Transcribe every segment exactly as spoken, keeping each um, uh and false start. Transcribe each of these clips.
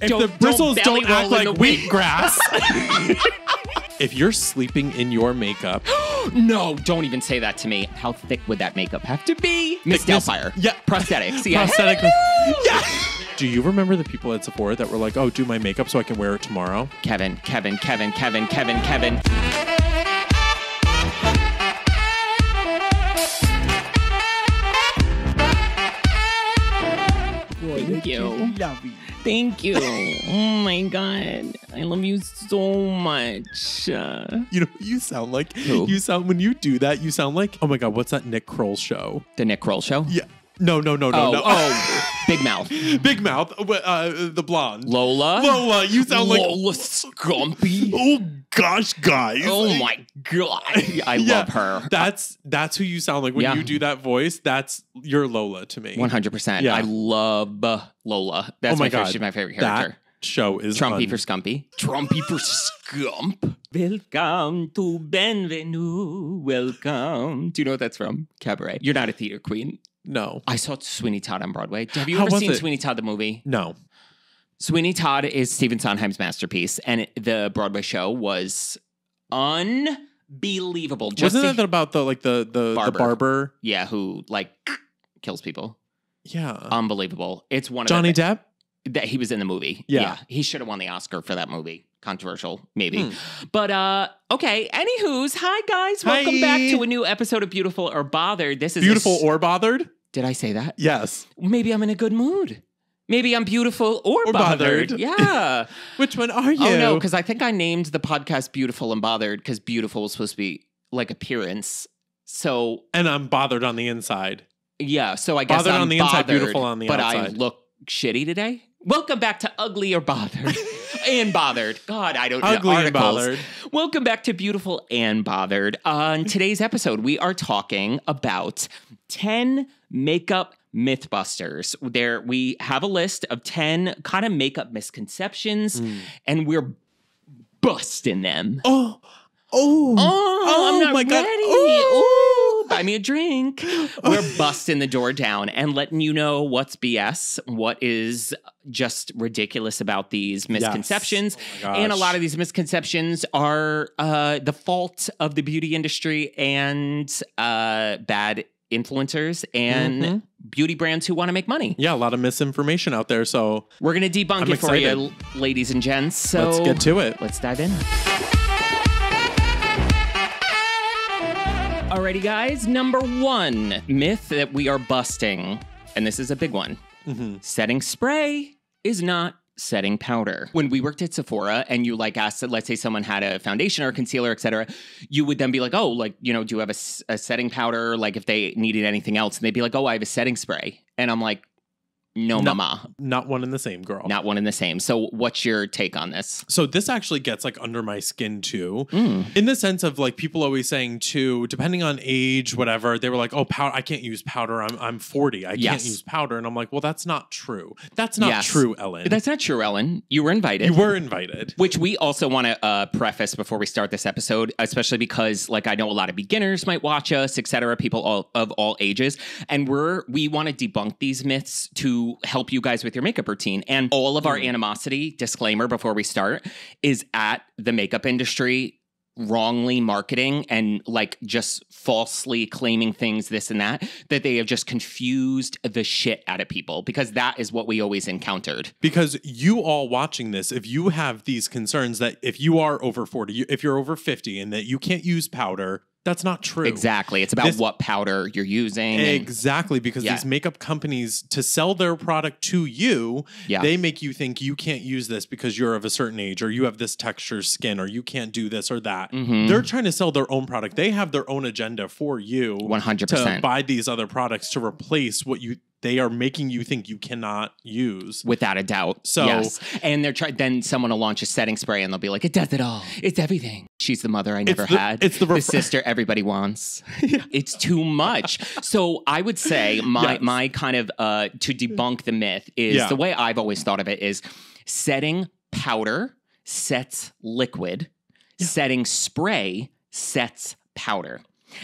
If don't, the bristles don't, don't act like wheat grass. If you're sleeping in your makeup. No, don't even say that to me. How thick would that makeup have to be? Miss Doubtfire. Yeah. Prosthetics. Yeah. Prosthetic. Yeah. Do you remember the people at Sephora that were like, oh, do my makeup so I can wear it tomorrow? Kevin, Kevin, Kevin, Kevin, Kevin, Kevin. Thank you. Love you. Thank you. Oh my God. I love you so much. Uh, you know, you sound like, who? you sound, when you do that, you sound like, oh my God, what's that Nick Kroll show? The Nick Kroll show? Yeah. No, no, no, no, oh, no. Oh, Big Mouth. Big Mouth, uh, the blonde. Lola. Lola, you sound Lola like. Lola Scumpy. Oh, gosh, guys. Oh, like, my God. I yeah, love her. That's that's who you sound like. When yeah. you do that voice, that's your Lola to me. one hundred percent. Yeah. I love Lola. That's oh my, my, favorite, she's my favorite character. That show is Trumpy for Scumpy. Trumpy for Scump. Welcome to Benvenue. Welcome. Do you know what that's from? Cabaret. You're not a theater queen. No. I saw Sweeney Todd on Broadway. Have you How ever seen it? Sweeney Todd, the movie? No. Sweeney Todd is Stephen Sondheim's masterpiece, and it, the Broadway show was unbelievable. Just Wasn't that about the like the the barber. the barber? Yeah, who like kills people. Yeah. Unbelievable. It's one of Johnny Depp? That he was in the movie. Yeah. yeah. He should have won the Oscar for that movie. Controversial, maybe. Hmm. But, uh, okay. Anywho's, hi, guys. Hi. Welcome back to a new episode of Beautiful or Bothered. This is Beautiful or Bothered? Did I say that? Yes. Maybe I'm in a good mood. Maybe I'm beautiful or, or bothered. bothered. Yeah. Which one are you? Oh, no, because I think I named the podcast Beautiful and Bothered because beautiful was supposed to be like appearance. So. And I'm bothered on the inside. Yeah. So I guess bothered I'm on the bothered, inside, beautiful on the but outside. But I look shitty today. Welcome back to Ugly or Bothered. And Bothered. God, I don't know. Ugly and Bothered. Welcome back to Beautiful and Bothered. On today's episode, we are talking about ten makeup mythbusters. There, we have a list of ten kind of makeup misconceptions, mm. and we're busting them. Oh, oh, oh, oh I'm not my ready. God. Oh. Oh, buy me a drink. We're busting the door down and letting you know what's B S, what is just ridiculous about these misconceptions. Yes. Oh, and a lot of these misconceptions are uh, the fault of the beauty industry and uh, bad influencers and mm-hmm. beauty brands who want to make money. Yeah, a lot of misinformation out there. So we're going to debunk I'm it excited. for you, ladies and gents. So let's get to it. Let's dive in. Alrighty, guys. Number one myth that we are busting, and this is a big one. Mm-hmm. Setting spray is not setting powder. When we worked at Sephora and you like asked, let's say someone had a foundation or a concealer, et cetera, you would then be like, oh, like, you know, do you have a, a setting powder? Like if they needed anything else, and they'd be like, oh, I have a setting spray. And I'm like, no, not, mama. Not one in the same, girl. Not one in the same. So what's your take on this? So this actually gets like under my skin too. Mm. In the sense of like people always saying too, depending on age, whatever, they were like, oh, powder, I can't use powder. I'm I'm forty. I yes. can't use powder. And I'm like, well, that's not true. That's not yes. true, Ellen. That's not true, Ellen. You were invited. You were invited. Which we also want to uh, preface before we start this episode, especially because like I know a lot of beginners might watch us, et cetera, people all, of all ages. And we're we want to debunk these myths to help you guys with your makeup routine. And all of our animosity, disclaimer before we start, is at the makeup industry wrongly marketing and like just falsely claiming things, this and that, that they have just confused the shit out of people, because that is what we always encountered. Because you all watching this, if you have these concerns that if you are over forty, if you're over fifty and that you can't use powder, that's not true. Exactly. It's about this, what powder you're using. Exactly. Because yeah. these makeup companies, to sell their product to you, yeah. they make you think you can't use this because you're of a certain age or you have this texture skin or you can't do this or that. Mm-hmm. They're trying to sell their own product. They have their own agenda for you. one hundred percent. To buy these other products to replace what you... They are making you think you cannot use. Without a doubt. So, yes. And they're try then someone will launch a setting spray and they'll be like, it does it all. It's everything. She's the mother I never it's the, had. It's the, the sister everybody wants. yeah. It's too much. So I would say my, yes. my kind of, uh, to debunk the myth is yeah. the way I've always thought of it is setting powder sets liquid. Yeah. Setting spray sets powder.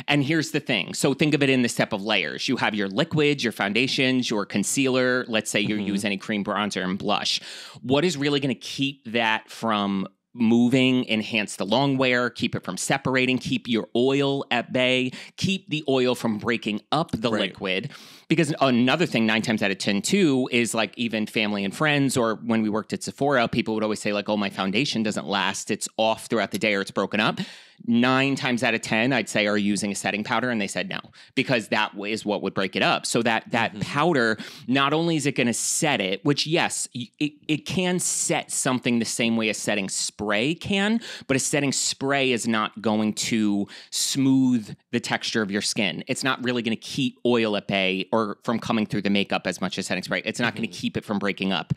And here's the thing. So think of it in the step of layers. You have your liquids, your foundations, your concealer. Let's say you mm-hmm. use any cream, bronzer, and blush. What is really going to keep that from moving, enhance the long wear, keep it from separating, keep your oil at bay, keep the oil from breaking up the right. liquid? Because another thing, nine times out of ten, too, is like even family and friends, or when we worked at Sephora, people would always say like, oh, my foundation doesn't last. It's off throughout the day or it's broken up. Nine times out of ten, I'd say, are using a setting powder? And they said no, because that is what would break it up. So that that mm-hmm. powder, not only is it going to set it, which yes, it, it can set something the same way a setting spray can, but a setting spray is not going to smooth the texture of your skin. It's not really going to keep oil at bay or from coming through the makeup as much as setting spray. It's not mm-hmm. going to keep it from breaking up.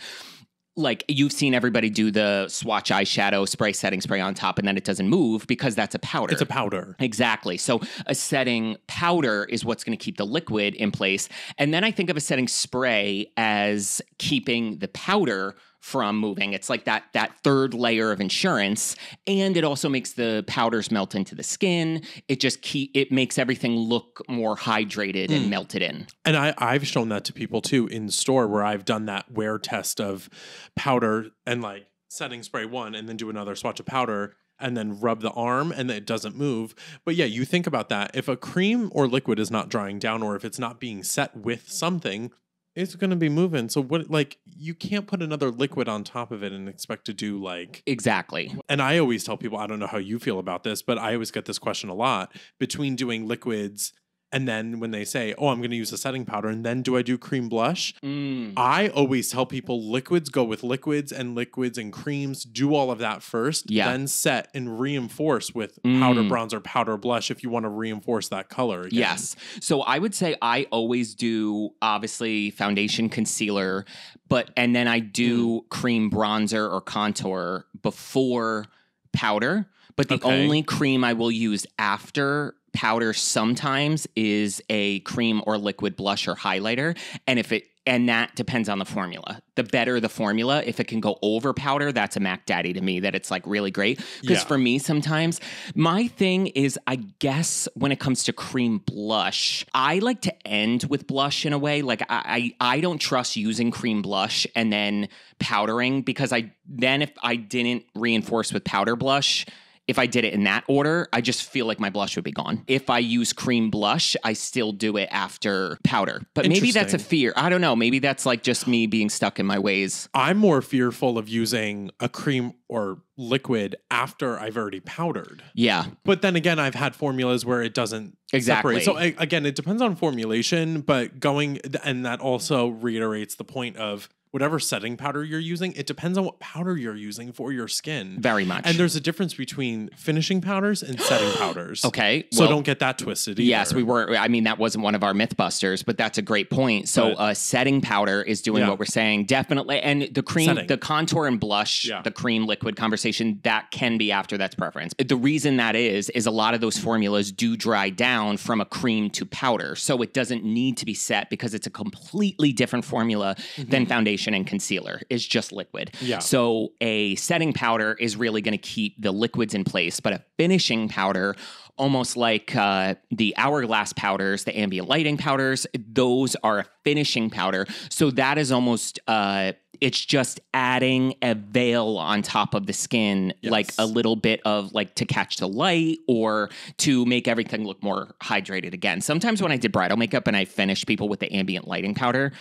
Like you've seen everybody do the swatch eyeshadow spray, setting spray on top, and then it doesn't move because that's a powder. It's a powder. Exactly. So a setting powder is what's going to keep the liquid in place. And then I think of a setting spray as keeping the powder from moving. It's like that that third layer of insurance, and it also makes the powders melt into the skin. It just keep it makes everything look more hydrated mm. and melted in. And I, I've shown that to people too in store, where I've done that wear test of powder and like setting spray one, and then do another swatch of powder, and then rub the arm, and it doesn't move. But yeah, you think about that. If a cream or liquid is not drying down, or if it's not being set with something, it's going to be moving. So what, like, you can't put another liquid on top of it and expect to do like... Exactly. And I always tell people, I don't know how you feel about this, but I always get this question a lot between doing liquids and then when they say, oh, I'm going to use a setting powder, and then do I do cream blush? Mm. I always tell people liquids go with liquids, and liquids and creams, do all of that first, yeah. then set and reinforce with mm. powder bronzer, powder blush if you want to reinforce that color again. Yes. So I would say I always do, obviously, foundation, concealer, but and then I do mm. cream bronzer or contour before powder, but the okay. only cream I will use after powder sometimes is a cream or liquid blush or highlighter. And if it, and that depends on the formula. The better the formula, if it can go over powder, that's a Mac Daddy to me, that it's like really great. Because yeah. for me, sometimes my thing is, I guess when it comes to cream blush, I like to end with blush in a way. Like I, I, I don't trust using cream blush and then powdering, because I, then if I didn't reinforce with powder blush, if I did it in that order, I just feel like my blush would be gone. If I use cream blush, I still do it after powder. But maybe that's a fear. I don't know. Maybe that's like just me being stuck in my ways. I'm more fearful of using a cream or liquid after I've already powdered. Yeah. But then again, I've had formulas where it doesn't exactly separate. So I, again, it depends on formulation, but going, and that also reiterates the point of whatever setting powder you're using, it depends on what powder you're using for your skin. Very much. And there's a difference between finishing powders and setting powders. Okay. So well, don't get that twisted either. Yes, we were. I mean, that wasn't one of our Mythbusters, but that's a great point. So a uh, setting powder is doing yeah. what we're saying. Definitely. And the cream, setting. the contour and blush, yeah. the cream liquid conversation, that can be after. That's preference. The reason that is, is a lot of those formulas do dry down from a cream to powder. So it doesn't need to be set because it's a completely different formula mm-hmm. than foundation and concealer is just liquid. Yeah. So a setting powder is really going to keep the liquids in place, but a finishing powder, almost like uh, the Hourglass powders, the Ambient Lighting powders, those are a finishing powder. So that is almost, uh, it's just adding a veil on top of the skin, yes. like a little bit of like to catch the light or to make everything look more hydrated again. Sometimes when I did bridal makeup and I finished people with the Ambient Lighting powder,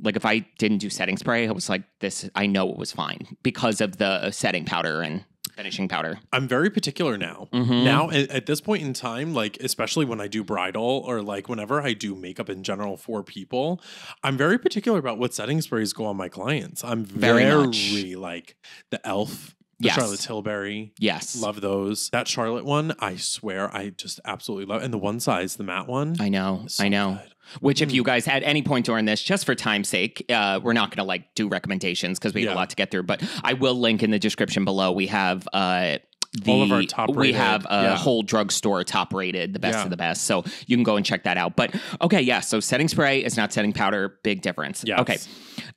like if I didn't do setting spray, I was like, this, I know it was fine because of the setting powder and finishing powder. I'm very particular now. Mm-hmm. Now at, at this point in time, like especially when I do bridal or like whenever I do makeup in general for people, I'm very particular about what setting sprays go on my clients. I'm very, very much. Like the Elf. The yes. Charlotte Tilbury. Yes. Love those. That Charlotte one, I swear, I just absolutely love. And the one size, the matte one. I know. So I know. Good. Which mm. if you guys at any point during this, just for time's sake, uh, we're not going to like do recommendations because we yeah. have a lot to get through. But I will link in the description below. We have... Uh, The, all of our top rated. We have a yeah. whole drugstore top rated, the best yeah. of the best. So you can go and check that out. But okay, yeah. So setting spray is not setting powder. Big difference. Yes. Okay.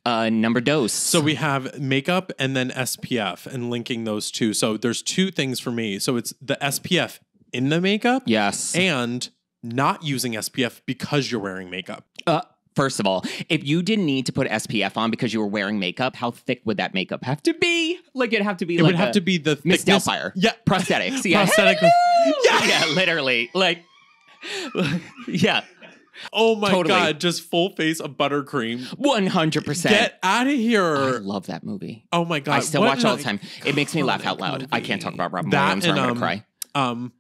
Uh, number dose. So we have makeup and then S P F and linking those two. So there's two things for me. So it's the S P F in the makeup. Yes. And not using S P F because you're wearing makeup? Uh, first of all, if you didn't need to put S P F on because you were wearing makeup, how thick would that makeup have to be? Like, it'd have to be it like would have to be the Miss Delphire. Yeah. Prosthetics. Yeah. Prosthetic. Yeah. Yeah, literally. Like, yeah. Oh my totally. God, just full face of buttercream. one hundred percent. Get out of here. I love that movie. Oh my God. I still what watch all I... the time. God, it makes me laugh out loud. Movie. I can't talk about Robin Williams or I'm um, going to cry. Um,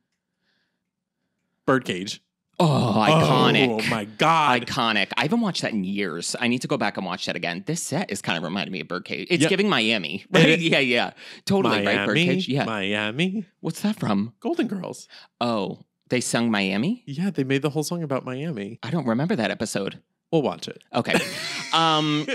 Birdcage. Oh, iconic. Oh my God. Iconic. I haven't watched that in years. I need to go back and watch that again. This set is kind of reminding me of Birdcage. It's yep. giving Miami. Right? It, yeah, yeah. Totally, Miami, right? Birdcage. Yeah. Miami. What's that from? Golden Girls. Oh. They sung Miami? Yeah, they made the whole song about Miami. I don't remember that episode. We'll watch it. Okay. Um,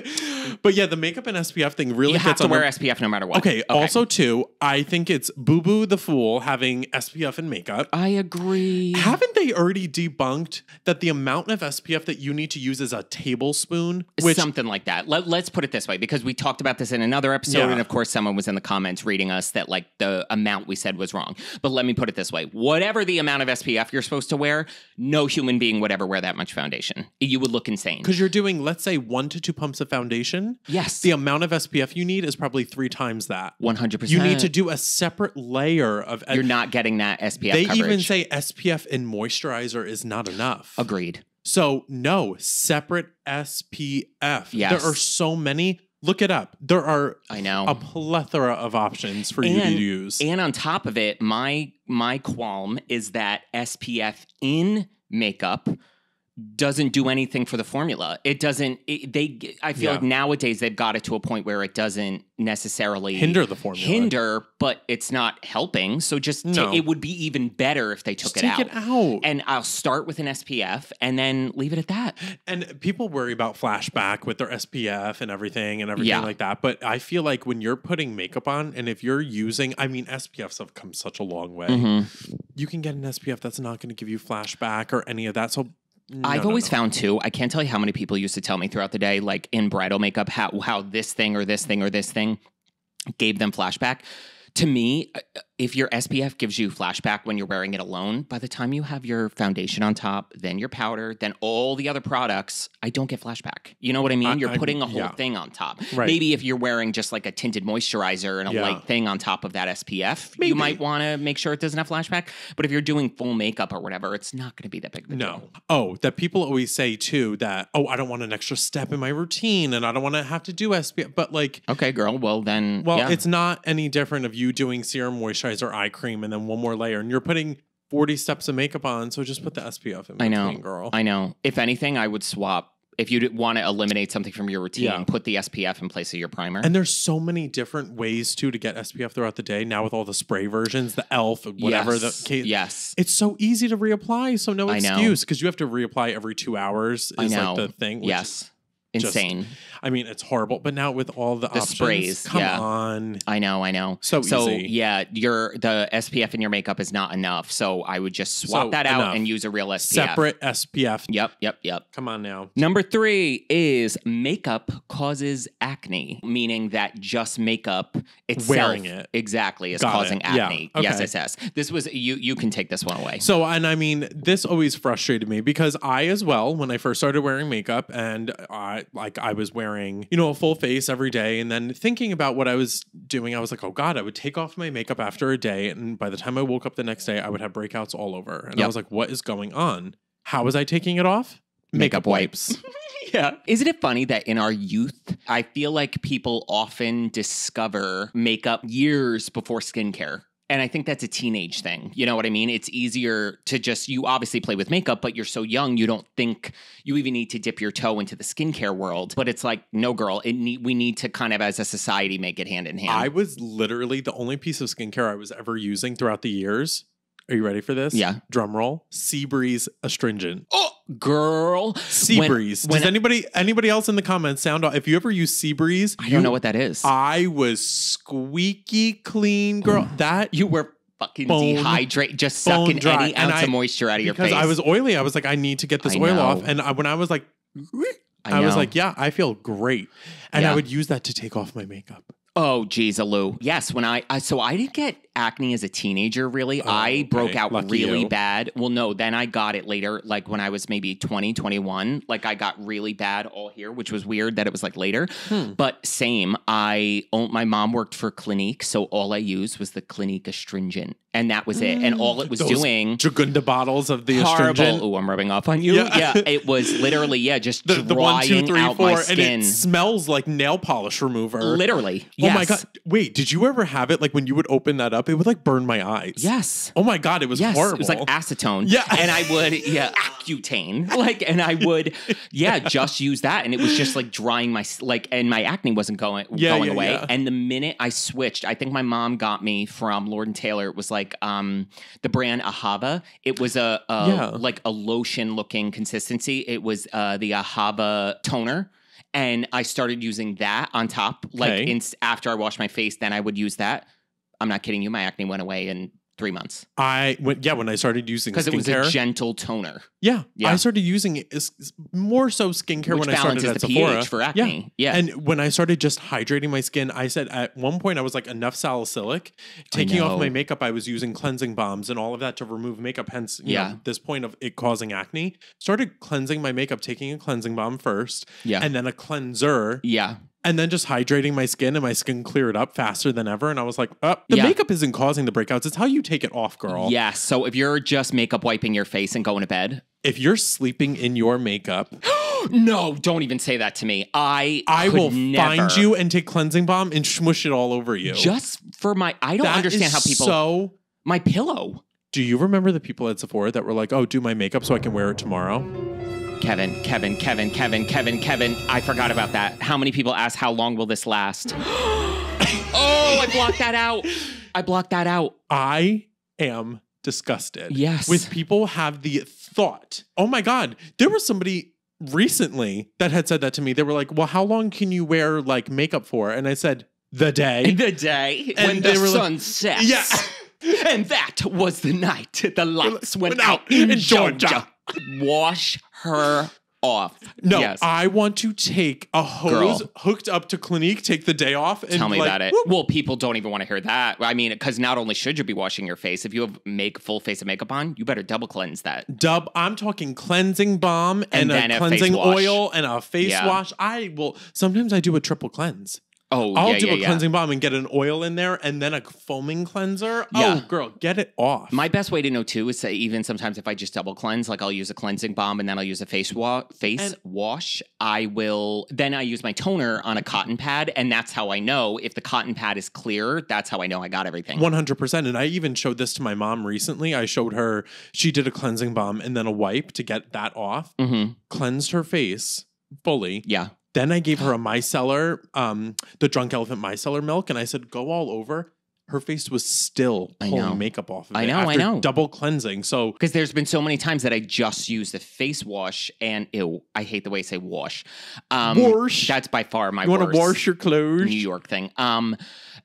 but yeah, the makeup and S P F thing really gets on. You have to wear S P F no matter what. Okay, okay. Also, too, I think it's Boo-Boo the Fool having S P F and makeup. I agree. Haven't they already debunked that the amount of S P F that you need to use is a tablespoon? Which, something like that. Let, let's put it this way, because we talked about this in another episode, yeah. and of course someone was in the comments reading us that like the amount we said was wrong. But let me put it this way. Whatever the amount of S P F you're supposed to wear, no human being would ever wear that much foundation. You would look insane. Because you're doing, let's say, one to two pumps of foundation. Yes. The amount of S P F you need is probably three times that. one hundred percent. You need to do a separate layer of... You're not getting that S P F They coverage. Even say S P F in moisturizer is not enough. Agreed. So, no, separate S P F. Yes. There are so many... Look it up. There are I know. a plethora of options for and, you to use. And on top of it, my, my qualm is that S P F in makeup... doesn't do anything for the formula. It doesn't, it, they, I feel yeah. like nowadays they've got it to a point where it doesn't necessarily hinder the formula. Hinder, but it's not helping. So just, no. it would be even better if they took it out. Take it out. And I'll start with an S P F and then leave it at that. And people worry about flashback with their S P F and everything and everything yeah. like that. But I feel like when you're putting makeup on and if you're using, I mean, S P Fs have come such a long way. Mm-hmm. You can get an S P F that's not going to give you flashback or any of that. So No, I've no, always no. found, too, I can't tell you how many people used to tell me throughout the day, like in bridal makeup, how, how this thing or this thing or this thing gave them flashback. To me, if your S P F gives you flashback when you're wearing it alone, by the time you have your foundation on top, then your powder, then all the other products, I don't get flashback. You know what I mean? I, you're I, putting a whole yeah. thing on top. Right. Maybe if you're wearing just like a tinted moisturizer and a yeah. light thing on top of that S P F, Maybe. you might want to make sure it doesn't have flashback. But if you're doing full makeup or whatever, it's not going to be that big of a deal. No. Oh, that people always say, too, that, oh, I don't want an extra step in my routine and I don't want to have to do S P F. But like... Okay, girl. Well, then... Well, yeah. it's not any different of you you doing serum, moisturizer, eye cream, and then one more layer. And you're putting forty steps of makeup on, so just put the S P F in between, I know, girl. I know. If anything, I would swap. If you want to eliminate something from your routine, yeah. put the S P F in place of your primer. And there's so many different ways, too, to get S P F throughout the day. Now with all the spray versions, the Elf, whatever. Yes. The case, yes. It's so easy to reapply, so no excuse. Because you have to reapply every two hours is I know. like the thing. Yes. Is, Insane. Just, I mean, it's horrible. But now with all the, the options, sprays, come yeah. on. I know, I know. So, so easy. yeah, your the S P F in your makeup is not enough. So I would just swap so that enough. out and use a real S P F. Separate S P F. Yep, yep, yep. Come on now. Number three is makeup causes acne, meaning that just makeup itself, wearing it, exactly, is Got causing it. acne. Yeah. Okay. Yes, yes, yes. This was you. You can take this one away. So, and I mean, this always frustrated me because I, as well, when I first started wearing makeup, and I. Like I was wearing, you know, a full face every day. And then thinking about what I was doing, I was like, oh God, I would take off my makeup after a day. And by the time I woke up the next day, I would have breakouts all over. And yep. I was like, what is going on? How was I taking it off? Makeup, makeup wipes. Yeah. Isn't it funny that in our youth, I feel like people often discover makeup years before skincare. And I think that's a teenage thing. You know what I mean? It's easier to just, you obviously play with makeup, but you're so young, you don't think you even need to dip your toe into the skincare world. But it's like, no, girl, it need, we need to kind of, as a society, make it hand in hand. I was literally the only piece of skincare I was ever using throughout the years. Are you ready for this? Yeah. Drum roll. Sea Breeze Astringent. Oh, girl. Sea when, Breeze. When Does I, anybody anybody else in the comments sound off? If you ever use Sea Breeze. I you, don't know what that is. I was squeaky clean, girl. Oh, that. You were fucking dehydrated. Just sucking dry. any and ounce I, of moisture out of your face. Because I was oily. I was like, I need to get this I oil know. off. And I, when I was like, I, I was like, yeah, I feel great. And yeah. I would use that to take off my makeup. Oh, geez, Alou. Yes, when I, I, so I didn't get acne as a teenager, really. Oh, I broke okay. out Lucky really you. bad. Well, no, then I got it later, like when I was maybe twenty, twenty-one. Like I got really bad all here, which was weird that it was like later. Hmm. But same. I owned, my mom worked for Clinique, so all I used was the Clinique astringent. And that was it. Mm. And all it was Those doing... Jugunda bottles of the horrible, astringent. Oh, I'm rubbing off on you. Yeah, yeah it was literally, yeah, just the, drying the one, two, three, out four, my skin. And it smells like nail polish remover. Literally, yes. Oh my God. Wait, did you ever have it? Like when you would open that up, it would like burn my eyes. Yes. Oh my God, it was yes. horrible. It was like acetone. Yeah. And I would, yeah, Accutane. Like, and I would, yeah, yeah, just use that. And it was just like drying my, like, and my acne wasn't going, yeah, going yeah, away. Yeah. And the minute I switched, I think my mom got me from Lord and Taylor. It was like, Like um, the brand Ahava, it was a, a yeah. like a lotion looking consistency. It was uh, the Ahava toner, and I started using that on top. Like okay. in, after I washed my face, then I would use that. I'm not kidding you. My acne went away in three months. I went yeah when I started using because it was a gentle toner. Yeah, yeah. I started using it, more so skincare Which when I started at the Sephora pH for acne. Yeah. yeah, and when I started just hydrating my skin, I said at one point I was like enough salicylic. Taking off my makeup, I was using cleansing balms and all of that to remove makeup. Hence, you yeah, know, this point of it causing acne. Started cleansing my makeup, taking a cleansing balm first. Yeah, and then a cleanser. Yeah. And then just hydrating my skin, and my skin cleared up faster than ever. And I was like, oh, the yeah. makeup isn't causing the breakouts. It's how you take it off, girl. Yes. Yeah, so if you're just makeup wiping your face and going to bed. If you're sleeping in your makeup. No, don't even say that to me. I I will never. find you and take cleansing balm and smush it all over you. Just for my, I don't that understand how people. So my pillow. Do you remember the people at Sephora that were like, oh, do my makeup so I can wear it tomorrow? Kevin, Kevin, Kevin, Kevin, Kevin, Kevin. I forgot about that. How many people ask how long will this last? Oh, I blocked that out. I blocked that out. I am disgusted. Yes. With people have the thought. Oh my God. There was somebody recently that had said that to me. They were like, well, how long can you wear like makeup for? And I said, the day. The day. And when the sun like, sets. Yeah. And that was the night the lights went, went out in, in Georgia. Georgia. Wash her off. No, yes. I want to take a hose Girl. hooked up to Clinique, take the day off. And Tell me like, about it. Whoop. Well, people don't even want to hear that. I mean, because not only should you be washing your face, if you have make full face of makeup on, you better double cleanse that. Dub, I'm talking cleansing balm and, and a cleansing a oil and a face yeah. wash. I will, sometimes I do a triple cleanse. Oh, I'll yeah, do yeah, a yeah. cleansing balm and get an oil in there and then a foaming cleanser. Yeah. Oh, girl, get it off. My best way to know, too, is that even sometimes if I just double cleanse, like I'll use a cleansing balm and then I'll use a face, wa face and wash. I will then I use my toner on a cotton pad. And that's how I know if the cotton pad is clear. That's how I know I got everything. one hundred percent. And I even showed this to my mom recently. I showed her she did a cleansing balm and then a wipe to get that off. Mm-hmm. Cleansed her face fully. Yeah. Then I gave her a micellar, um, the Drunk Elephant micellar milk, and I said, go all over. Her face was still pulling makeup off of it. I know, I know. Double cleansing. So because there's been so many times that I just use the face wash and ew, I hate the way I say wash. Um, wash. That's by far my worst. You want to wash your clothes? New York thing. Um,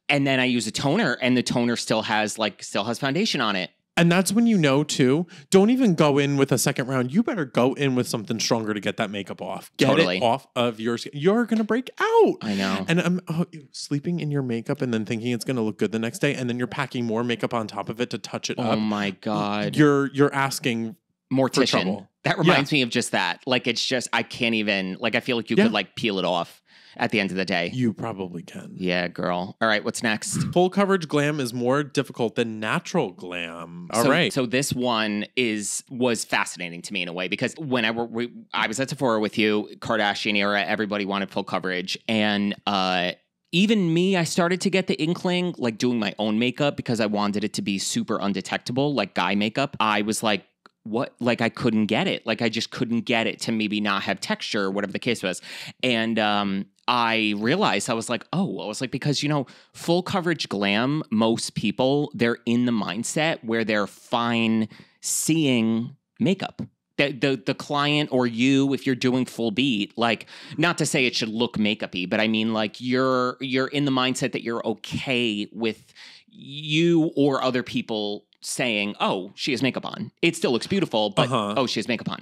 and then I use a toner, and the toner still has like still has foundation on it. And that's when you know, too, don't even go in with a second round. You better go in with something stronger to get that makeup off. Get totally. it off of your skin. You're going to break out. I know. And I'm oh, sleeping in your makeup and then thinking it's going to look good the next day. And then you're packing more makeup on top of it to touch it oh up. Oh, my God. You're you're asking Mortician. for trouble. That reminds yeah. me of just that. Like, it's just, I can't even, like, I feel like you yeah. could, like, peel it off. At the end of the day. You probably can. Yeah, girl. All right, what's next? Full coverage glam is more difficult than natural glam. All so, right. So this one is was fascinating to me in a way because when I, were, we, I was at Sephora with you, Kardashian era, everybody wanted full coverage. And uh, even me, I started to get the inkling, like doing my own makeup because I wanted it to be super undetectable, like guy makeup. I was like, what, like I couldn't get it. Like I just couldn't get it to maybe not have texture or whatever the case was. And um, I realized, I was like, oh, I was like, because, you know, full coverage glam, most people, they're in the mindset where they're fine seeing makeup. The, the, the client or you, if you're doing full beat, like, not to say it should look makeup-y, but I mean, like, you're, you're in the mindset that you're okay with you or other people saying, oh, she has makeup on. It still looks beautiful, but uh-huh. oh, she has makeup on.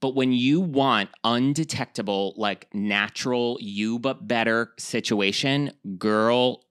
But when you want undetectable, like natural, you but better situation, girl,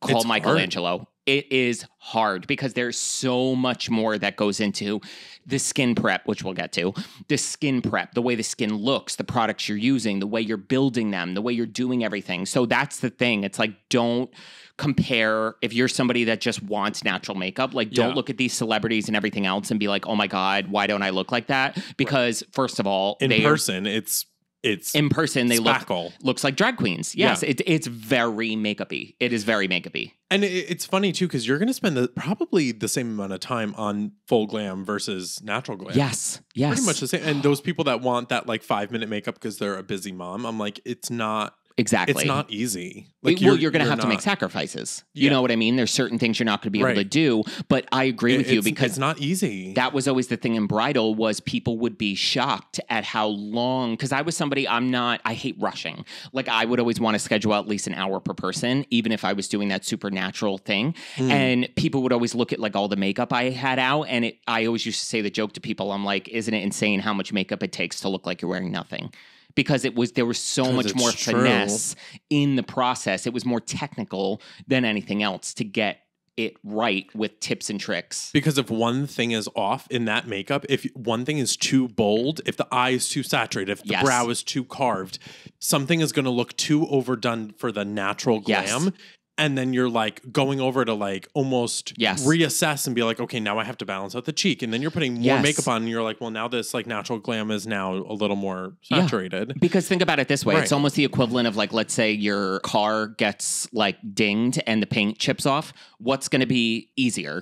call it's Michelangelo. Hard. it is hard because there's so much more that goes into the skin prep, which we'll get to, the skin prep, the way the skin looks, the products you're using, the way you're building them, the way you're doing everything. So that's the thing. It's like, don't compare. If you're somebody that just wants natural makeup, like don't yeah. look at these celebrities and everything else and be like, oh my God, why don't I look like that? Because right. first of all, in they person, are, it's It's in person, they spackle. look looks like drag queens. Yes, yeah. it, it's very makeup-y. It is very makeup-y. And it, it's funny, too, because you're going to spend the, probably the same amount of time on full glam versus natural glam. Yes, yes. Pretty much the same. And those people that want that, like, five-minute makeup because they're a busy mom, I'm like, it's not... Exactly. It's not easy. Like well, you're, you're going to have not. to make sacrifices. Yeah. You know what I mean? There's certain things you're not going to be right. able to do, but I agree it, with you because it's not easy. That was always the thing in bridal was people would be shocked at how long, because I was somebody, I'm not, I hate rushing. Like I would always want to schedule at least an hour per person, even if I was doing that supernatural thing. Mm. And people would always look at like all the makeup I had out. And it, I always used to say the joke to people, I'm like, isn't it insane how much makeup it takes to look like you're wearing nothing? Because it was there was so much more finesse in the process. It was more technical than anything else to get it right with tips and tricks. Because if one thing is off in that makeup, if one thing is too bold, if the eye is too saturated, if the yes. brow is too carved, something is going to look too overdone for the natural glam. Yes. And then you're like going over to like almost yes. reassess and be like, okay, now I have to balance out the cheek. And then you're putting more yes. makeup on and you're like, well, now this like natural glam is now a little more saturated. Yeah. Because think about it this way. Right. It's almost the equivalent of like, let's say your car gets like dinged and the paint chips off. What's going to be easier?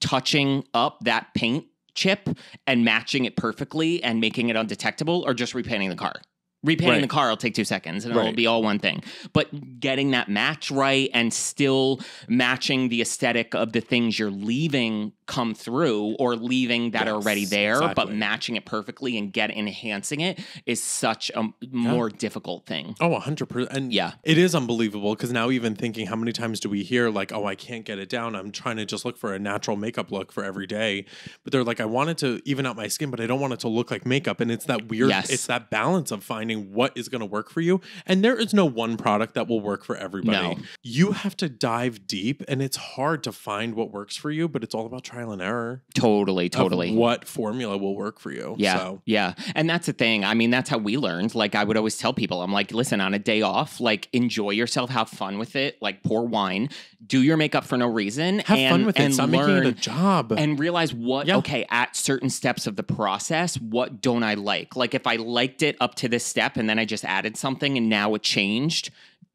Touching up that paint chip and matching it perfectly and making it undetectable or just repainting the car? Repainting right. the car will take two seconds and right. it'll be all one thing. But getting that match right and still matching the aesthetic of the things you're leaving come through or leaving that yes, are already there, exactly. but matching it perfectly and get enhancing it is such a more yeah. difficult thing. Oh, one hundred percent. And yeah. it is unbelievable because now even thinking how many times do we hear like, oh, I can't get it down. I'm trying to just look for a natural makeup look for every day. But they're like, I want it to even out my skin, but I don't want it to look like makeup. And it's that weird, yes. it's that balance of finding what is going to work for you. And there is no one product that will work for everybody. No. You have to dive deep and it's hard to find what works for you, but it's all about trial and error. Totally, totally. What formula will work for you. Yeah, so. yeah. And that's the thing. I mean, that's how we learned. Like I would always tell people, I'm like, listen, on a day off, like enjoy yourself, have fun with it, like pour wine, do your makeup for no reason. Have and, fun with and it. Stop making it a job. And realize what, yeah. okay, at certain steps of the process, what don't I like? Like if I liked it up to this step, and then I just added something and now it changed.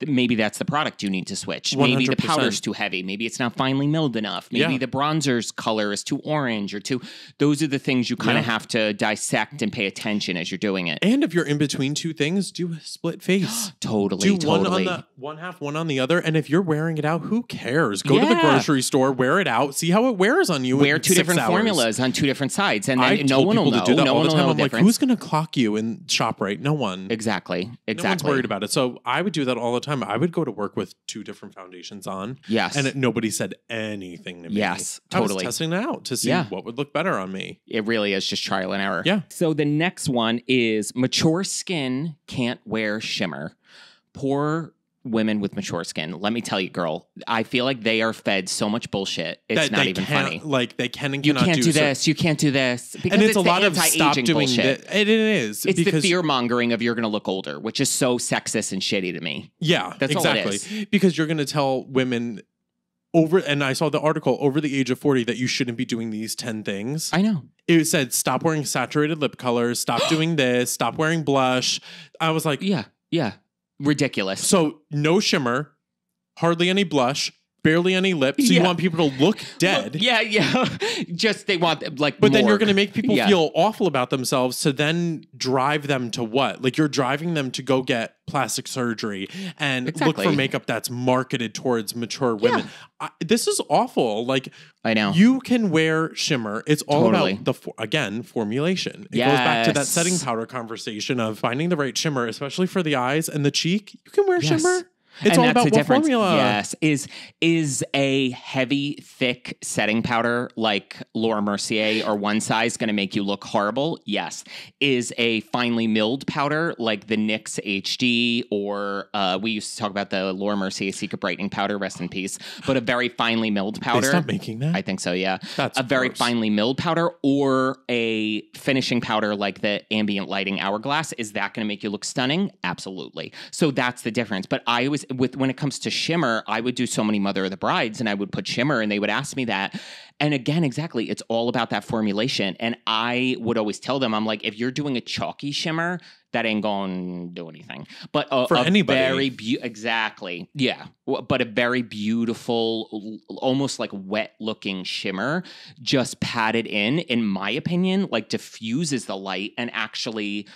Maybe that's the product you need to switch. one hundred percent. Maybe the powder's too heavy. Maybe it's not finely milled enough. Maybe yeah. the bronzer's color is too orange or too... Those are the things you kind of yeah. have to dissect and pay attention as you're doing it. And if you're in between two things, do a split face. totally, do totally. Do one on the one half, one on the other. And if you're wearing it out, who cares? Go yeah. to the grocery store, wear it out, see how it wears on you. Wear in two six different hours. formulas on two different sides. And then I no one will know. No one will know I'm the like, difference. Who's going to clock you in ShopRite? No one. Exactly. Exactly. No one's worried about it. So I would do that all the time. time I would go to work with two different foundations on. Yes. And it, nobody said anything to me. Yes, totally. I was testing it out to see yeah. what would look better on me. It really is just trial and error. Yeah. So the next one is mature skin can't wear shimmer. Poor women with mature skin. Let me tell you, girl, I feel like they are fed so much bullshit. It's that, not even funny. Like they can and cannot you can't do, do this. So. You can't do this. Because and it's, it's a lot of stop doing bullshit. This. It, it is. It's the fear mongering of you're going to look older, which is so sexist and shitty to me. Yeah, that's exactly. all it is. Because you're going to tell women over, and I saw the article over the age of forty that you shouldn't be doing these ten things. I know. It said stop wearing saturated lip colors. Stop doing this. Stop wearing blush. I was like, yeah, yeah. Ridiculous. So no shimmer, hardly any blush, barely any lip. So yeah. you want people to look dead. Look, yeah, yeah. Just they want like But more. Then you're going to make people yeah. feel awful about themselves to then drive them to what? Like you're driving them to go get plastic surgery and exactly. look for makeup that's marketed towards mature women. Yeah. I, this is awful. Like I know you can wear shimmer. It's all totally. About the for, again formulation. It yes. goes back to that setting powder conversation of finding the right shimmer, especially for the eyes and the cheek. You can wear yes. shimmer. It's and all about what formula. Yes, is is a heavy, thick setting powder like Laura Mercier or One Size going to make you look horrible? Yes. Is a finely milled powder like the N Y X H D or uh, we used to talk about the Laura Mercier Secret Brightening Powder, rest in peace, but a very finely milled powder. They stopped making that? I think so, yeah. That's a gross. Very finely milled powder or a finishing powder like the Ambient Lighting Hourglass. Is that going to make you look stunning? Absolutely. So that's the difference. But I always, with when it comes to shimmer, I would do so many Mother of the Brides and I would put shimmer and they would ask me that. And again, exactly, it's all about that formulation. And I would always tell them, I'm like, if you're doing a chalky shimmer, that ain't gonna do anything. But a, For a anybody. very be- exactly, yeah. But a very beautiful, almost like wet-looking shimmer, just patted in, in my opinion, like diffuses the light and actually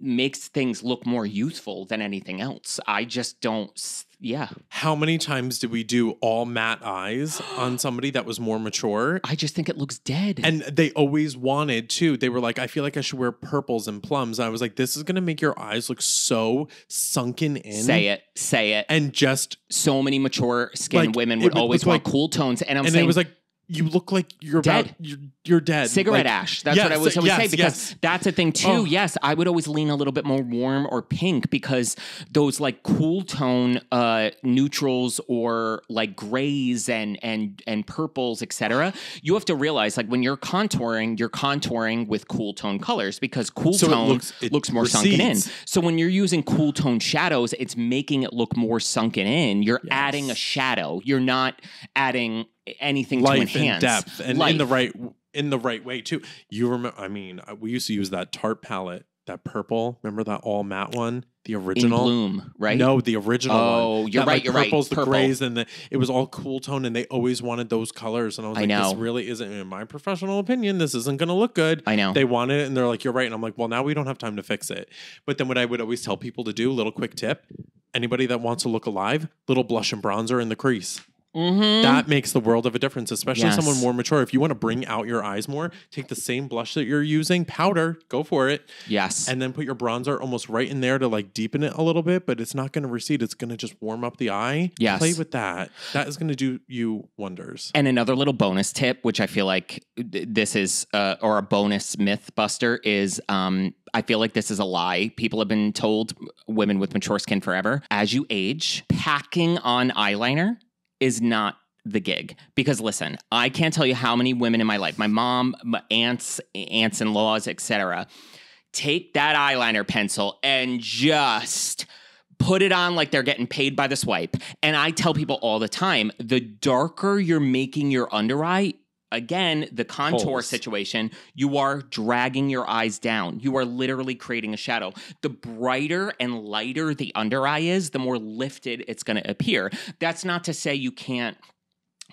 makes things look more youthful than anything else. I just don't, yeah. How many times did we do all matte eyes on somebody that was more mature? I just think it looks dead. And they always wanted to. They were like, I feel like I should wear purples and plums. And I was like, this is going to make your eyes look so sunken in. Say it. Say it. And just. So many mature skinned like, women would, would always want like, cool tones. And I'm and saying. And it was like. You look like you're dead. About, you're, you're dead. Cigarette like, ash. That's yes, what I was always yes, say because yes. that's a thing too. Oh. Yes, I would always lean a little bit more warm or pink because those like cool tone uh, neutrals or like grays and and and purples, et cetera. You have to realize like when you're contouring, you're contouring with cool tone colors because cool so tone it looks, it looks more recedes. sunken in. So when you're using cool tone shadows, it's making it look more sunken in. You're yes. adding a shadow. You're not adding anything Life to enhance and depth and Life. in the right in the right way too. You remember? I mean, we used to use that Tarte palette, that purple. Remember that all matte one, the original In Bloom, right? No, the original. Oh, one. you're that, right. Like, you're purples, right. Purples, the purple. grays, and the it was all cool tone, and they always wanted those colors. And I was I like, know. this really isn't, in my professional opinion, this isn't going to look good. I know they wanted it, and they're like, you're right. And I'm like, well, now we don't have time to fix it. But then what I would always tell people to do, little quick tip: anybody that wants to look alive, little blush and bronzer in the crease. Mm-hmm. That makes the world of a difference, especially yes. someone more mature. If you want to bring out your eyes more, take the same blush that you're using, powder, go for it. Yes. And then put your bronzer almost right in there to like deepen it a little bit, but it's not going to recede. It's going to just warm up the eye. Yes. Play with that. That is going to do you wonders. And another little bonus tip, which I feel like this is, uh, or a bonus myth buster is, um, I feel like this is a lie. People have been told, women with mature skin forever, as you age, packing on eyeliner is not the gig. Because listen, I can't tell you how many women in my life, my mom, my aunts, aunts-in-laws, et cetera, take that eyeliner pencil and just put it on like they're getting paid by the swipe. And I tell people all the time, the darker you're making your under eye, again, the contour Holes. situation, you are dragging your eyes down. You are literally creating a shadow. The brighter and lighter the under eye is, the more lifted it's going to appear. That's not to say you can't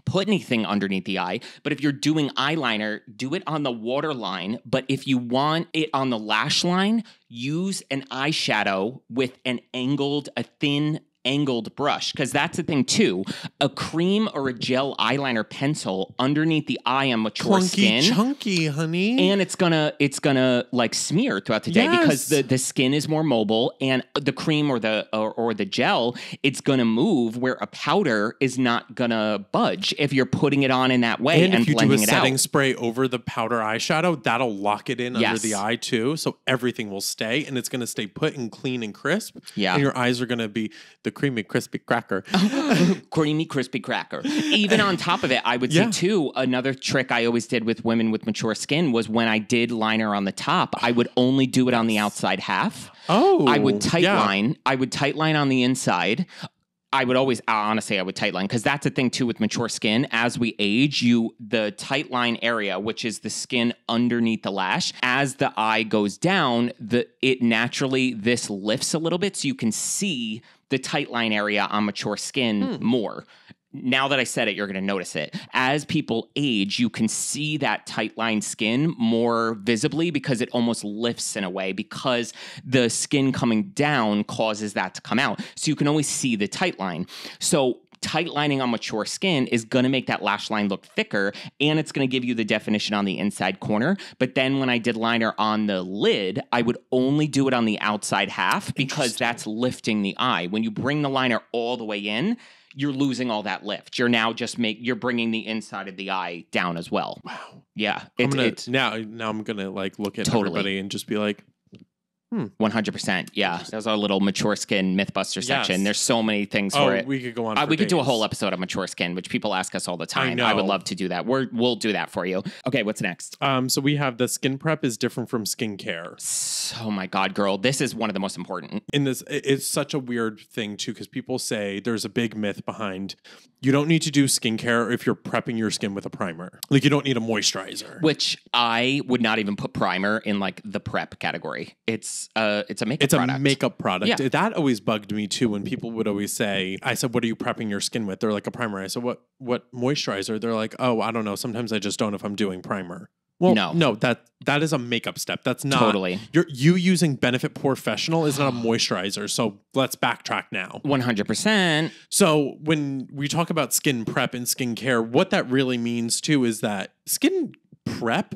put anything underneath the eye, but if you're doing eyeliner, do it on the waterline. But if you want it on the lash line, use an eyeshadow with an angled, a thin angled brush, because that's the thing too. A cream or a gel eyeliner pencil underneath the eye on mature Clunky, skin, chunky, honey, and it's gonna it's gonna like smear throughout the day yes. because the the skin is more mobile, and the cream or the or, or the gel, it's gonna move where a powder is not gonna budge if you're putting it on in that way and, and if you blending do a it setting out. Spray over the powder eyeshadow, that'll lock it in yes. under the eye too, so everything will stay and it's gonna stay put and clean and crisp. Yeah, and your eyes are gonna be the creamy, crispy cracker. Creamy, crispy cracker. Even on top of it, I would yeah. say too, another trick I always did with women with mature skin was when I did liner on the top, I would only do it on the outside half. Oh, I would tight yeah. line. I would tight line on the inside. I would always, honestly, I would tight line because that's a thing too with mature skin. As we age, you the tight line area, which is the skin underneath the lash, as the eye goes down, the it naturally this lifts a little bit so you can see the tight line area on mature skin hmm. more. Now that I said it, you're going to notice it. As people age, you can see that tight line skin more visibly because it almost lifts in a way because the skin coming down causes that to come out. So you can always see the tight line. So tight lining on mature skin is going to make that lash line look thicker, and it's going to give you the definition on the inside corner. But then when I did liner on the lid, I would only do it on the outside half because that's lifting the eye. When you bring the liner all the way in, you're losing all that lift. You're now just make you're bringing the inside of the eye down as well. Wow. Yeah. It, gonna, it, now, now I'm going to like look at totally. everybody and just be like, hmm. one hundred percent. Yeah. That's our little mature skin Mythbuster section. Yes. There's so many things oh, for it. We could go on. Uh, we days. could do a whole episode on mature skin, which people ask us all the time. I, know. I would love to do that. We're, we'll do that for you. Okay. What's next? Um, so we have the skin prep is different from skincare. Oh my God, girl. This is one of the most important. And this, it's such a weird thing too, because people say there's a big myth behind you don't need to do skincare if you're prepping your skin with a primer. Like you don't need a moisturizer. Which I would not even put primer in like the prep category. It's, Uh, it's a makeup it's product. It's a makeup product. Yeah. That always bugged me too when people would always say, I said, what are you prepping your skin with? They're like a primer. I said, what what moisturizer? They're like, oh, I don't know. Sometimes I just don't know if I'm doing primer. Well, no, no that that is a makeup step. That's not totally. You're, you using Benefit Pore-fessional is not a moisturizer. So let's backtrack now. one hundred percent. So when we talk about skin prep and skincare, what that really means too is that skin prep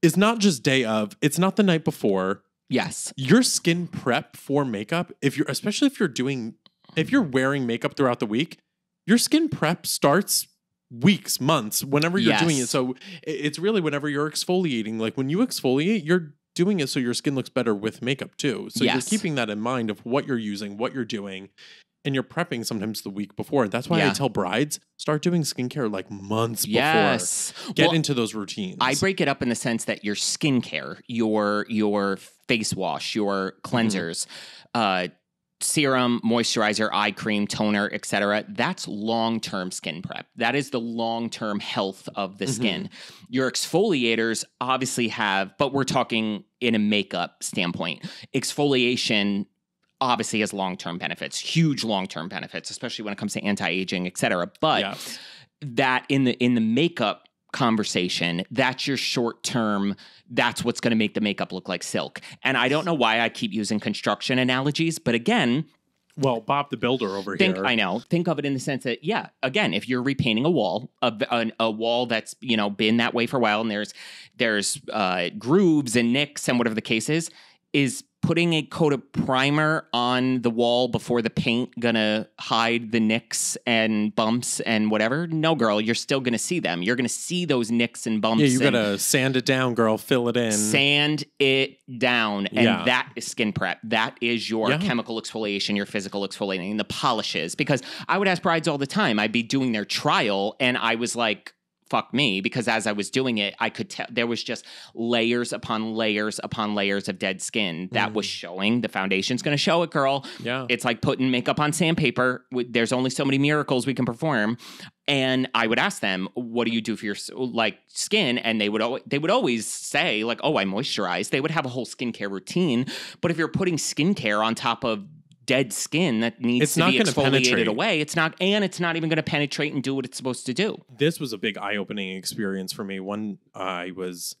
is not just day of. It's not the night before. Yes. Your skin prep for makeup, if you're especially if you're doing if you're wearing makeup throughout the week, your skin prep starts weeks, months, whenever you're yes. doing it. So it's really whenever you're exfoliating. Like when you exfoliate, you're doing it so your skin looks better with makeup too. So yes. you're keeping that in mind of what you're using, what you're doing. And you're prepping sometimes the week before. That's why yeah. I tell brides, start doing skincare like months yes. before. Get well, into those routines. I break it up in the sense that your skincare, your your face wash, your cleansers, mm-hmm. uh, serum, moisturizer, eye cream, toner, et cetera. That's long-term skin prep. That is the long-term health of the mm-hmm. skin. Your exfoliators obviously have, but we're talking in a makeup standpoint. Exfoliation obviously has long-term benefits, huge long-term benefits, especially when it comes to anti-aging, et cetera. But yes. that in the in the makeup conversation, that's your short-term, that's what's going to make the makeup look like silk. And I don't know why I keep using construction analogies, but again... Well, Bob the Builder over think, here. I know. Think of it in the sense that, yeah, again, if you're repainting a wall, a, a, a wall that's, you know, been that way for a while, and there's, there's uh, grooves and nicks and whatever the case is, is... putting a coat of primer on the wall before the paint gonna hide the nicks and bumps and whatever? No, girl, you're still gonna see them. You're gonna see those nicks and bumps. Yeah, you gotta sand it down, girl. Fill it in. Sand it down. And yeah. that is skin prep. That is your yeah. chemical exfoliation, your physical exfoliating, and the polishes. Because I would ask brides all the time. I'd be doing their trial, and I was like, fuck me, because as I was doing it, I could tell there was just layers upon layers upon layers of dead skin that mm. was showing. The foundation's going to show it, girl. Yeah. It's like putting makeup on sandpaper. There's only so many miracles we can perform. And I would ask them, what do you do for your like skin? And they would, they would always say like, oh, I moisturize. They would have a whole skincare routine. But if you're putting skincare on top of dead skin that needs it's to not be exfoliated penetrate. away. It's not, and it's not even going to penetrate and do what it's supposed to do. This was a big eye-opening experience for me. One, uh, I was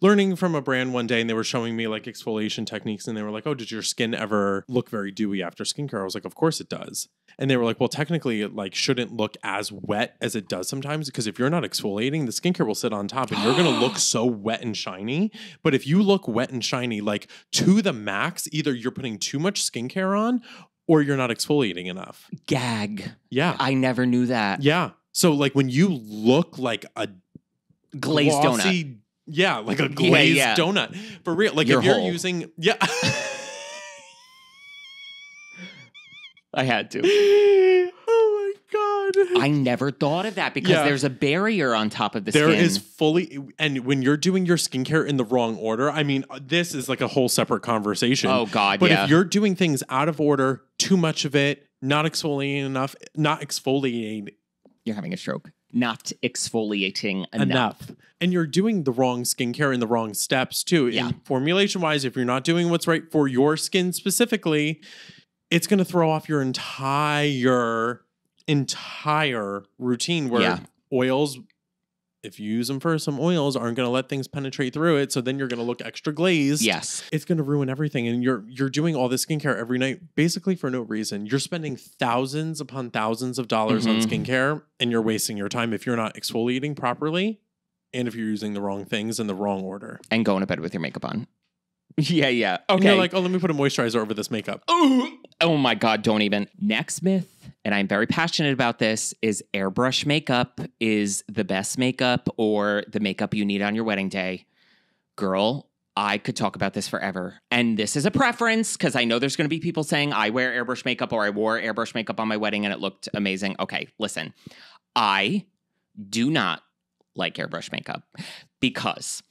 learning from a brand one day, and they were showing me like exfoliation techniques, and they were like, "Oh, did your skin ever look very dewy after skincare?" I was like, "Of course it does." And they were like, "Well, technically, it like shouldn't look as wet as it does sometimes, because if you're not exfoliating, the skincare will sit on top, and you're gonna look so wet and shiny. But if you look wet and shiny, like to the max, either you're putting too much skincare on, or you're not exfoliating enough." Gag. Yeah, I never knew that. Yeah. So like when you look like a glazed glossy, donut. Yeah, like a glazed yeah, yeah. donut. For real. Like you're if you're whole. using yeah. I had to. Oh my God. I never thought of that because yeah. there's a barrier on top of the there skin. There is fully and when you're doing your skincare in the wrong order, I mean, this is like a whole separate conversation. Oh God, but yeah. But if you're doing things out of order, too much of it, not exfoliating enough, not exfoliating. You're having a stroke. Not exfoliating enough. enough. And you're doing the wrong skincare in the wrong steps too. Yeah. Formulation-wise, if you're not doing what's right for your skin specifically, it's going to throw off your entire, entire routine where yeah. oils... if you use them first, some oils aren't going to let things penetrate through it. So then you're going to look extra glazed. Yes. It's going to ruin everything. And you're you're doing all this skincare every night basically for no reason. You're spending thousands upon thousands of dollars mm-hmm. on skincare, and you're wasting your time if you're not exfoliating properly and if you're using the wrong things in the wrong order. And going to bed with your makeup on. Yeah, yeah. Okay. And you're like, oh, let me put a moisturizer over this makeup. Ooh. Oh my God, don't even. Next myth, and I'm very passionate about this, is airbrush makeup is the best makeup or the makeup you need on your wedding day. Girl, I could talk about this forever. And this is a preference because I know there's going to be people saying I wear airbrush makeup or I wore airbrush makeup on my wedding and it looked amazing. Okay, listen, I do not like airbrush makeup because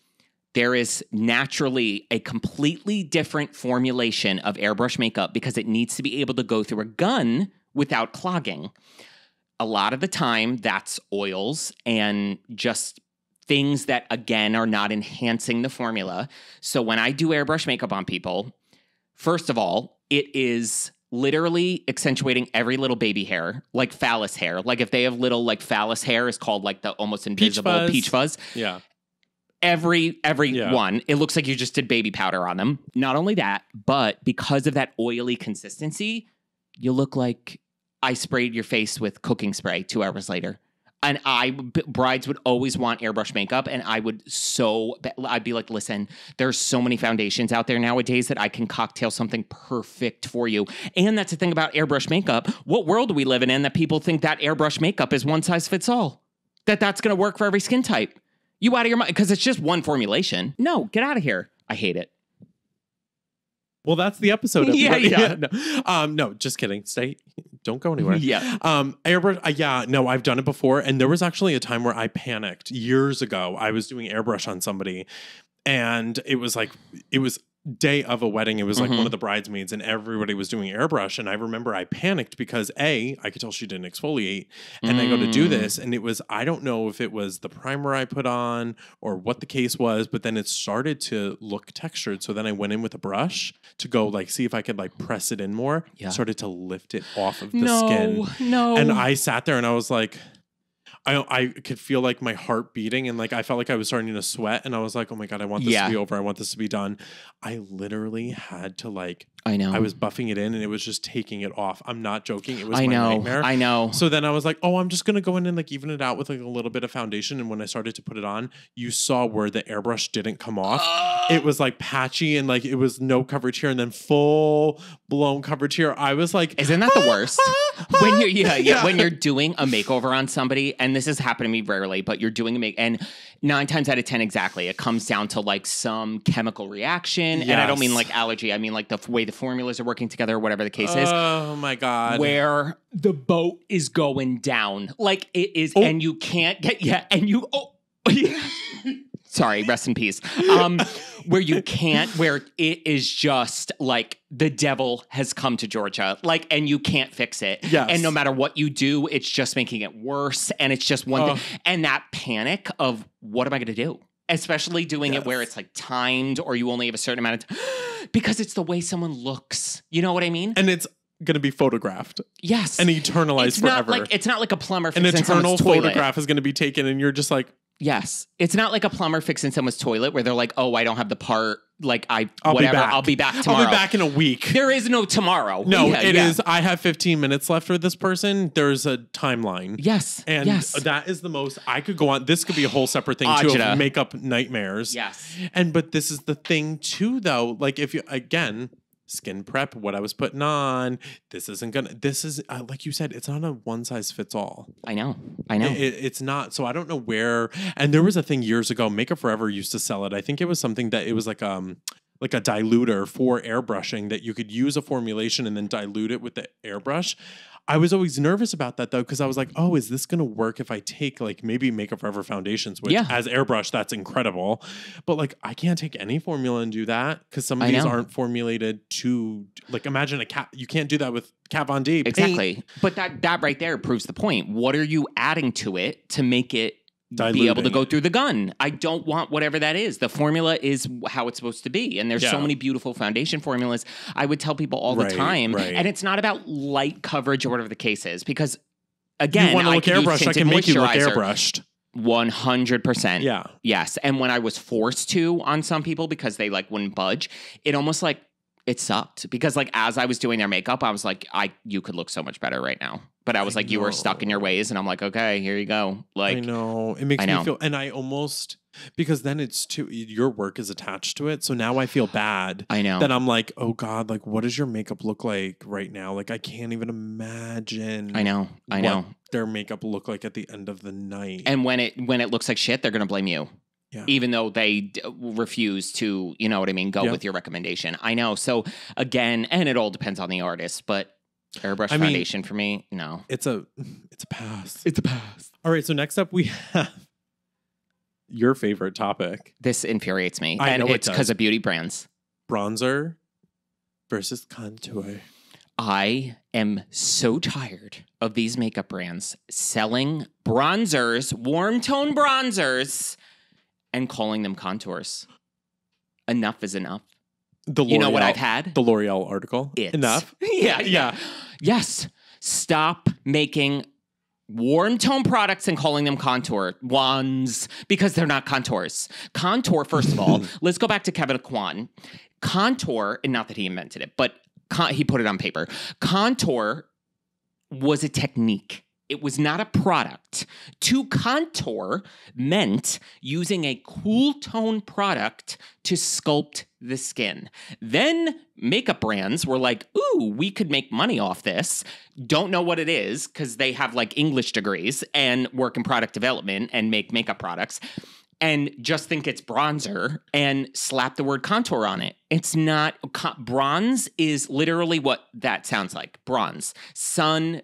there is naturally a completely different formulation of airbrush makeup because it needs to be able to go through a gun without clogging. A lot of the time, that's oils and just things that, again, are not enhancing the formula. So when I do airbrush makeup on people, first of all, it is literally accentuating every little baby hair, like phallus hair. Like if they have little like phallus hair is called like the almost invisible peach fuzz. Peach fuzz. Yeah. Every, every yeah. one, it looks like you just did baby powder on them. Not only that, but because of that oily consistency, you look like I sprayed your face with cooking spray two hours later. And I, brides would always want airbrush makeup. And I would so, I'd be like, listen, there's so many foundations out there nowadays that I can cocktail something perfect for you. And that's the thing about airbrush makeup. What world are we living in that people think that airbrush makeup is one size fits all? That that's going to work for every skin type. You out of your mind, because it's just one formulation. No, get out of here. I hate it. Well, that's the episode. Yeah, yeah. yeah no. Um, no, just kidding. Stay. Don't go anywhere. Yeah. Um, airbrush. Uh, yeah, no, I've done it before. And there was actually a time where I panicked years ago. I was doing airbrush on somebody and it was like, it was day of a wedding. It was like mm-hmm. one of the bridesmaids and everybody was doing airbrush. And I remember I panicked because A, I could tell she didn't exfoliate. And mm. I go to do this. And it was, I don't know if it was the primer I put on or what the case was, but then it started to look textured. So then I went in with a brush to go like, see if I could like press it in more. Yeah. Started to lift it off of the no, skin. No. And I sat there and I was like, I I could feel like my heart beating and like I felt like I was starting to sweat and I was like, oh my God, I want this yeah. to be over. I want this to be done. I literally had to like, I know I was buffing it in and it was just taking it off. I'm not joking. It was I my know. nightmare. I know. So then I was like, oh, I'm just going to go in and like even it out with like a little bit of foundation. And when I started to put it on, you saw where the airbrush didn't come off. Uh! It was like patchy and like it was no coverage here and then full blown coverage here. I was like, isn't that ah, the worst? Ah, ah, when you're yeah, yeah, yeah, when you're doing a makeover on somebody and this has happened to me rarely, but you're doing a make and nine times out of ten, exactly. It comes down to like some chemical reaction. Yes. And I don't mean like allergy. I mean like the way the formulas are working together or whatever the case is. Oh my God. Where the boat is going down. Like it is. Oh. And you can't get, yeah. And you, oh, sorry, rest in peace. Um, where you can't, where it is just like the devil has come to Georgia, like, and you can't fix it. Yes. And no matter what you do, it's just making it worse. And it's just one oh. thing. And that panic of what am I going to do? Especially doing yes. it where it's like timed or you only have a certain amount of time because it's the way someone looks. You know what I mean? And it's going to be photographed. Yes. And eternalized it's forever. Not like, it's not like a plumber fixing someone's toilet. An eternal photograph is going to be taken and you're just like. Yes. It's not like a plumber fixing someone's toilet where they're like, oh, I don't have the part. Like I, I'll whatever, be back. I'll be back tomorrow. I'll be back in a week. There is no tomorrow. No, yeah, it yeah. is. I have fifteen minutes left with this person. There's a timeline. Yes. And yes. that is the most I could go on. This could be a whole separate thing too of makeup nightmares. Yes. And, but this is the thing too, though. Like if you, again, skin prep, what I was putting on, this isn't gonna, this is uh, like you said, it's not a one size fits all. I know. I know. It, it, it's not. So I don't know where, and there was a thing years ago, Makeup Forever used to sell it. I think it was something that it was like, um, like a diluter for airbrushing that you could use a formulation and then dilute it with the airbrush. I was always nervous about that though, because I was like, oh, is this going to work if I take like maybe Makeup Forever foundations, which yeah. as airbrush, that's incredible. But like, I can't take any formula and do that because some of I these know. aren't formulated to like, imagine a cat. You can't do that with Kat Von D. Exactly. Paint. But that, that right there proves the point. What are you adding to it to make it Diluting. be able to go through the gun? I don't want whatever that is. The formula is how it's supposed to be. And there's yeah. so many beautiful foundation formulas. I would tell people all right, the time. Right. And it's not about light coverage or whatever the case is, because again, you want to look airbrushed. I can make you look airbrushed. one hundred percent. Yeah. Yes. And when I was forced to on some people because they like wouldn't budge, it almost like it sucked because like as I was doing their makeup, I was like, I you could look so much better right now. But I was I like, know. You were stuck in your ways. And I'm like, okay, here you go. Like, I know. It makes I me know. feel. And I almost, because then it's too, your work is attached to it. So now I feel bad. I know. That I'm like, oh God, like what does your makeup look like right now? Like I can't even imagine. I know. I know. What their makeup look like at the end of the night. And when it, when it looks like shit, they're going to blame you. Yeah. Even though they d- refuse to, you know what I mean? Go yeah. with your recommendation. I know. So again, and it all depends on the artist, but. Airbrush I foundation mean, for me, no. It's a, it's a pass. It's a pass. All right, so next up we have your favorite topic. This infuriates me. I and know it's because it of beauty brands. Bronzer versus contour. I am so tired of these makeup brands selling bronzers, warm tone bronzers, and calling them contours. Enough is enough. The L'Oreal, you know what I've had? The L'Oreal article. It's. Enough. yeah, yeah. Yes. Stop making warm tone products and calling them contour ones because they're not contours. Contour, first of all, let's go back to Kevin Kwan. Contour, and not that he invented it, but con- he put it on paper. Contour was a technique. It was not a product. To contour meant using a cool tone product to sculpt the skin. Then makeup brands were like, ooh, we could make money off this. Don't know what it is because they have like English degrees and work in product development and make makeup products and just think it's bronzer and slap the word contour on it. It's not. Con- bronze is literally what that sounds like. Bronze. Sun,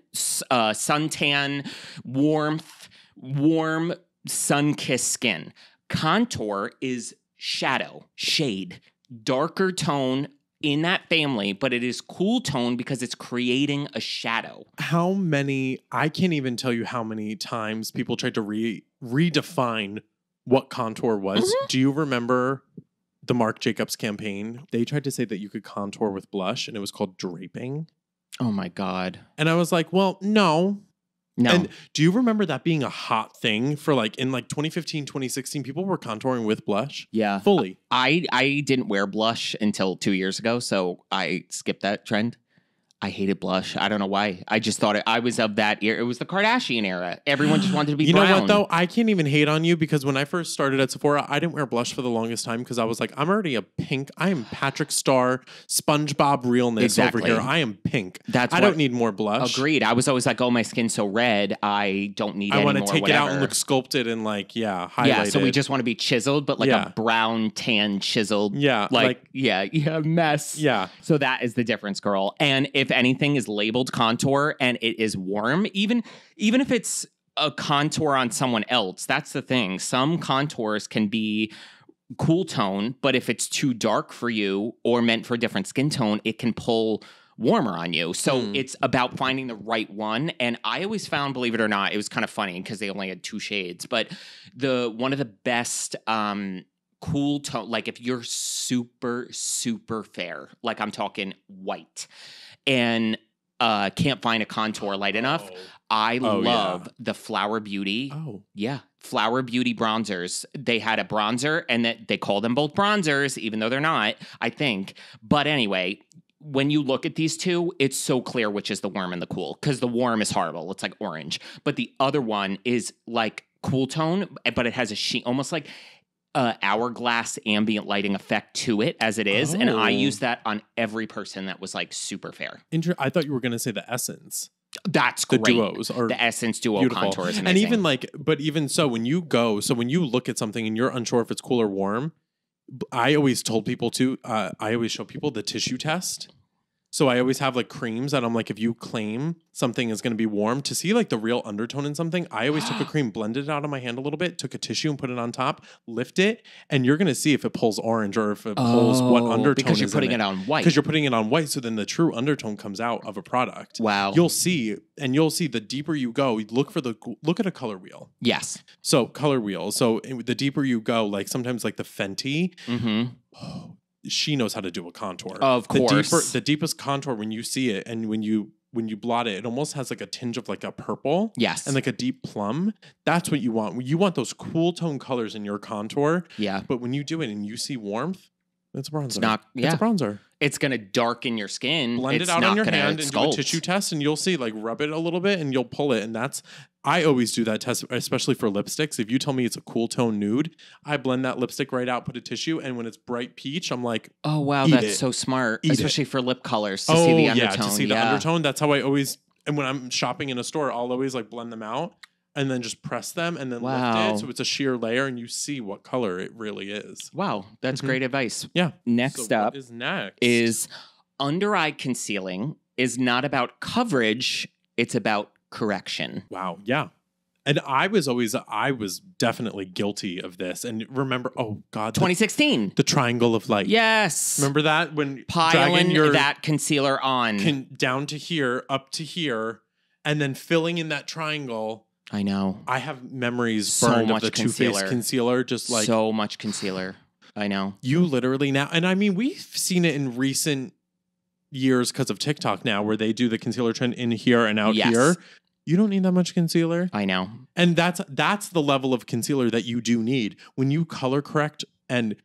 uh, suntan, warmth, warm, sun-kissed skin. Contour is shadow, shade, darker tone in that family, but it is cool tone because it's creating a shadow. How many, I can't even tell you how many times people tried to re- redefine what contour was. Mm-hmm. Do you remember the Marc Jacobs campaign? They tried to say that you could contour with blush and it was called draping. Oh my God. And I was like, well, no. No. And do you remember that being a hot thing for like in like twenty fifteen, twenty sixteen, people were contouring with blush? Yeah. Fully. I, I didn't wear blush until two years ago. So I skipped that trend. I hated blush. I don't know why. I just thought it, I was of that era. It was the Kardashian era. Everyone just wanted to be you brown. You know what, though? I can't even hate on you because when I first started at Sephora, I didn't wear blush for the longest time because I was like, I'm already a pink. I am Patrick Star, SpongeBob realness exactly. over here. I am pink. That's I don't need more blush. Agreed. I was always like, oh, my skin's so red. I don't need I any more. I want to take whatever. it out and look sculpted and like, yeah, highlighted. Yeah, so we just want to be chiseled, but like yeah. a brown, tan, chiseled. Yeah. Like, like yeah, yeah, mess. Yeah. So that is the difference, girl. And if anything is labeled contour and it is warm, even even if it's a contour on someone else, that's the thing. Some contours can be cool tone, but if it's too dark for you or meant for a different skin tone, it can pull warmer on you. So mm. it's about finding the right one. And I always found, believe it or not, it was kind of funny because they only had two shades, but the one of the best um cool tone, like if you're super, super fair, like I'm talking white, and uh, can't find a contour light oh. enough, I oh, love yeah. the Flower Beauty. Oh, yeah. Flower Beauty bronzers. They had a bronzer and that they call them both bronzers, even though they're not, I think. But anyway, when you look at these two, it's so clear which is the warm and the cool, because the warm is horrible. It's like orange. But the other one is like cool tone, but it has a sheen, almost like Uh, hourglass ambient lighting effect to it as it is. Oh. And I use that on every person that was like super fair. Inter- I thought you were going to say the Essence. That's great. The duos are the Essence duo beautiful. Contour is amazing. And even like, but even so, when you go, so when you look at something and you're unsure if it's cool or warm, I always told people to, uh, I always show people the tissue test. So I always have like creams that I'm like, if you claim something is going to be warm, to see like the real undertone in something, I always took a cream, blended it out of my hand a little bit, took a tissue and put it on top, lift it, and you're going to see if it pulls orange or if it pulls oh, what undertone because you're is putting it. it on white. Because you're putting it on white, so then the true undertone comes out of a product. Wow. You'll see, and you'll see the deeper you go, look for the, look at a color wheel. Yes. So color wheel. So the deeper you go, like sometimes like the Fenty. Mm-hmm. Oh, she knows how to do a contour. Of course. The, deeper, the deepest contour, when you see it and when you when you blot it, it almost has like a tinge of like a purple. Yes. And like a deep plum. That's what you want. You want those cool tone colors in your contour. Yeah. But when you do it and you see warmth, it's a bronzer. It's not, yeah. It's a bronzer. It's going to darken your skin. Blend it's it out on your hand and sculpt. Do a tissue test and you'll see, like, rub it a little bit and you'll pull it. And that's, I always do that test, especially for lipsticks. If you tell me it's a cool tone nude, I blend that lipstick right out, put a tissue. And when it's bright peach, I'm like, oh, wow, that's it. So smart. Eat especially it. For lip colors to oh, see the undertone. Yeah, to see the yeah. undertone. That's how I always, and when I'm shopping in a store, I'll always like blend them out. And then just press them and then wow. lift it. So it's a sheer layer and you see what color it really is. Wow. That's mm-hmm. great advice. Yeah. Next so up is, next? is under eye concealing is not about coverage. It's about correction. Wow. Yeah. And I was always, I was definitely guilty of this. And remember, oh God. twenty sixteen. The, the triangle of light. Yes. Remember that? When piling your, that concealer on. Can, down to here, up to here, and then filling in that triangle. I know. I have memories so burned much of the Too Faced concealer. Just like so much concealer. I know. You literally now, and I mean, we've seen it in recent years because of TikTok now, where they do the concealer trend in here and out yes. here. You don't need that much concealer. I know. And that's that's the level of concealer that you do need when you color correct. And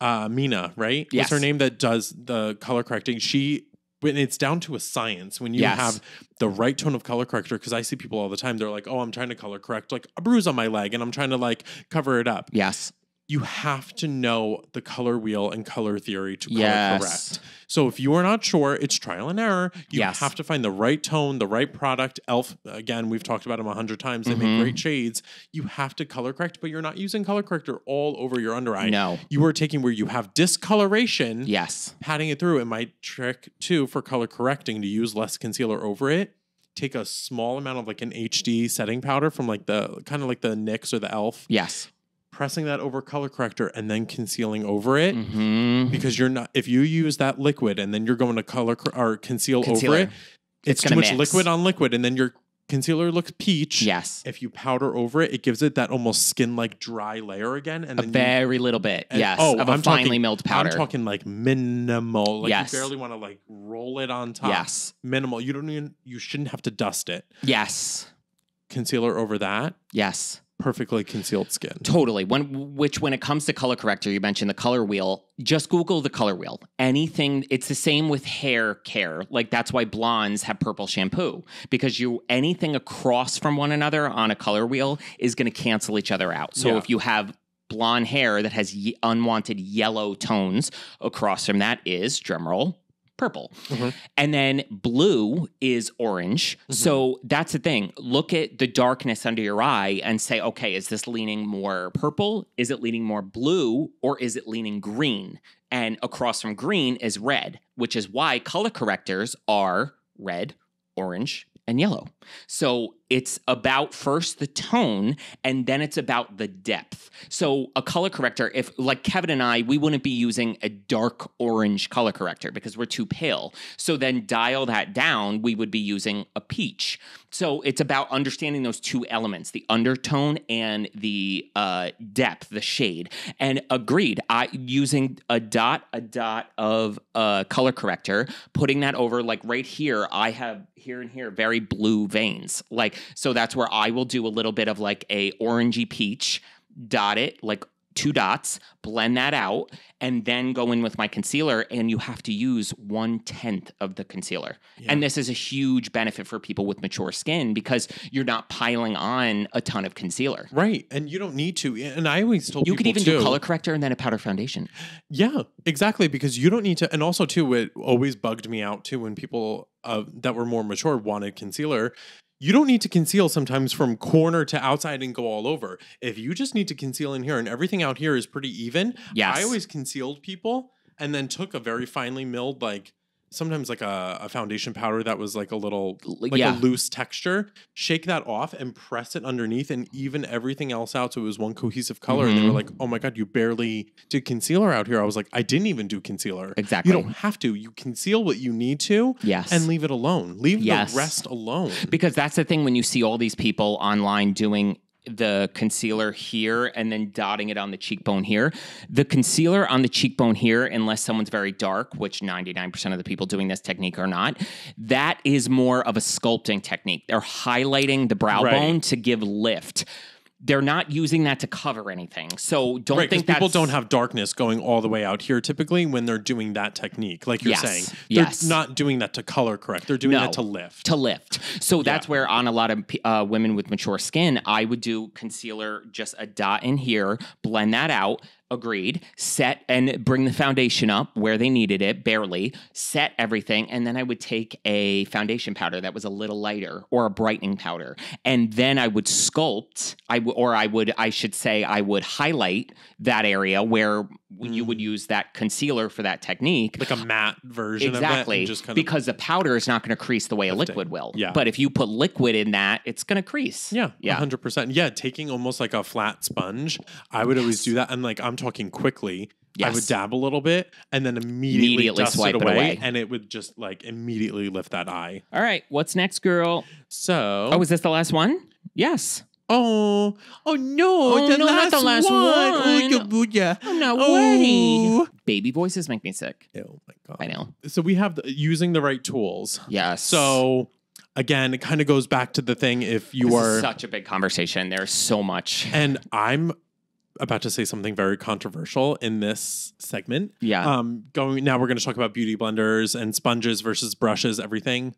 uh, Mina, right? Yes. What's her name that does the color correcting? She. When it's down to a science, when you yes. have the right tone of color corrector, because I see people all the time, they're like, oh, I'm trying to color correct, like a bruise on my leg, and I'm trying to like cover it up. Yes. You have to know the color wheel and color theory to color yes. correct. So if you are not sure, it's trial and error. You yes. have to find the right tone, the right product. Elf, again, we've talked about them a hundred times. They mm-hmm. make great shades. You have to color correct, but you're not using color corrector all over your under eye. No. You are taking where you have discoloration. Yes. Patting it through. And my trick, too, for color correcting, to use less concealer over it. Take a small amount of like an H D setting powder from like the, kind of like the NYX or the Elf. Yes. Pressing that over color corrector and then concealing over it mm-hmm. because you're not, if you use that liquid and then you're going to color or conceal concealer. Over it, it's, it's too much mix. Liquid on liquid. And then your concealer looks peach. Yes. If you powder over it, it gives it that almost skin like dry layer again. And a then very you, little bit. And, yes. Oh, of I'm a finely talking, milled powder. I'm talking like minimal. Like yes. you barely want to like roll it on top. Yes. Minimal. You don't even, you shouldn't have to dust it. Yes. Concealer over that. Yes. Perfectly concealed skin. Totally. When, which when it comes to color corrector, you mentioned the color wheel. Just Google the color wheel. Anything. It's the same with hair care. Like that's why blondes have purple shampoo, because you anything across from one another on a color wheel is going to cancel each other out. So yeah. if you have blonde hair that has ye- unwanted yellow tones, across from that is, drumroll, purple. Mm-hmm. And then blue is orange. Mm-hmm. So that's the thing. Look at the darkness under your eye and say, okay, is this leaning more purple? Is it leaning more blue? Or is it leaning green? And across from green is red, which is why color correctors are red, orange, and yellow. So it's about first the tone, and then it's about the depth. So a color corrector, if like Kevin and I, we wouldn't be using a dark orange color corrector because we're too pale. So then dial that down, we would be using a peach. So it's about understanding those two elements, the undertone and the uh, depth, the shade. And agreed, I using a dot, a dot of a color corrector, putting that over like right here, I have here and here very blue veins. Like, so that's where I will do a little bit of like a orangey peach, dot it, like two dots, blend that out, and then go in with my concealer, and you have to use one-tenth of the concealer. Yeah. And this is a huge benefit for people with mature skin because you're not piling on a ton of concealer. Right, and you don't need to. And I always told you people, you could even too, do color corrector and then a powder foundation. Yeah, exactly, because you don't need to. And also, too, it always bugged me out, too, when people uh, that were more mature wanted concealer. You don't need to conceal sometimes from corner to outside and go all over. If you just need to conceal in here and everything out here is pretty even. Yes. I always concealed people and then took a very finely milled, like sometimes like a, a foundation powder that was like a little, like yeah. a loose texture, shake that off and press it underneath and even everything else out. So it was one cohesive color. Mm-hmm. And they were like, oh my God, you barely did concealer out here. I was like, I didn't even do concealer. Exactly. You don't have to. You conceal what you need to yes. and leave it alone. Leave yes. the rest alone. Because that's the thing when you see all these people online doing the concealer here and then dotting it on the cheekbone here. The concealer on the cheekbone here, unless someone's very dark, which ninety-nine percent of the people doing this technique are not, that is more of a sculpting technique. They're highlighting the brow right. bone to give lift. They're not using that to cover anything. So don't right, think that people don't have darkness going all the way out here typically when they're doing that technique. Like you're yes, saying, they're yes. not doing that to color correct. They're doing no, that to lift. To lift. So that's yeah. where on a lot of uh, women with mature skin, I would do concealer, just a dot in here, blend that out. Agreed. Set and bring the foundation up where they needed it, barely. Set everything. And then I would take a foundation powder that was a little lighter or a brightening powder. And then I would sculpt, I w or I would, I should say, I would highlight that area where mm. you would use that concealer for that technique. Like a matte version exactly, of that. Just kind because of the powder is not going to crease the way lifting. a liquid will. Yeah. But if you put liquid in that, it's going to crease. Yeah, yeah, one hundred percent. Yeah, taking almost like a flat sponge. I would yes. always do that. And like, I'm talking quickly, yes. I would dab a little bit and then immediately, immediately dust swipe it away, it away and it would just like immediately lift that eye. All right, what's next, girl? So oh, is this the last one? Yes. Oh, oh no, oh, the no last not the last one. one. Oh, yeah. I'm not oh. ready. Baby voices make me sick. Oh my god. I know. So we have the, using the right tools. Yes. So again, it kind of goes back to the thing if you this are is such a big conversation. There's so much. And I'm about to say something very controversial in this segment. Yeah. Um, going now, we're going to talk about beauty blenders and sponges versus brushes, everything.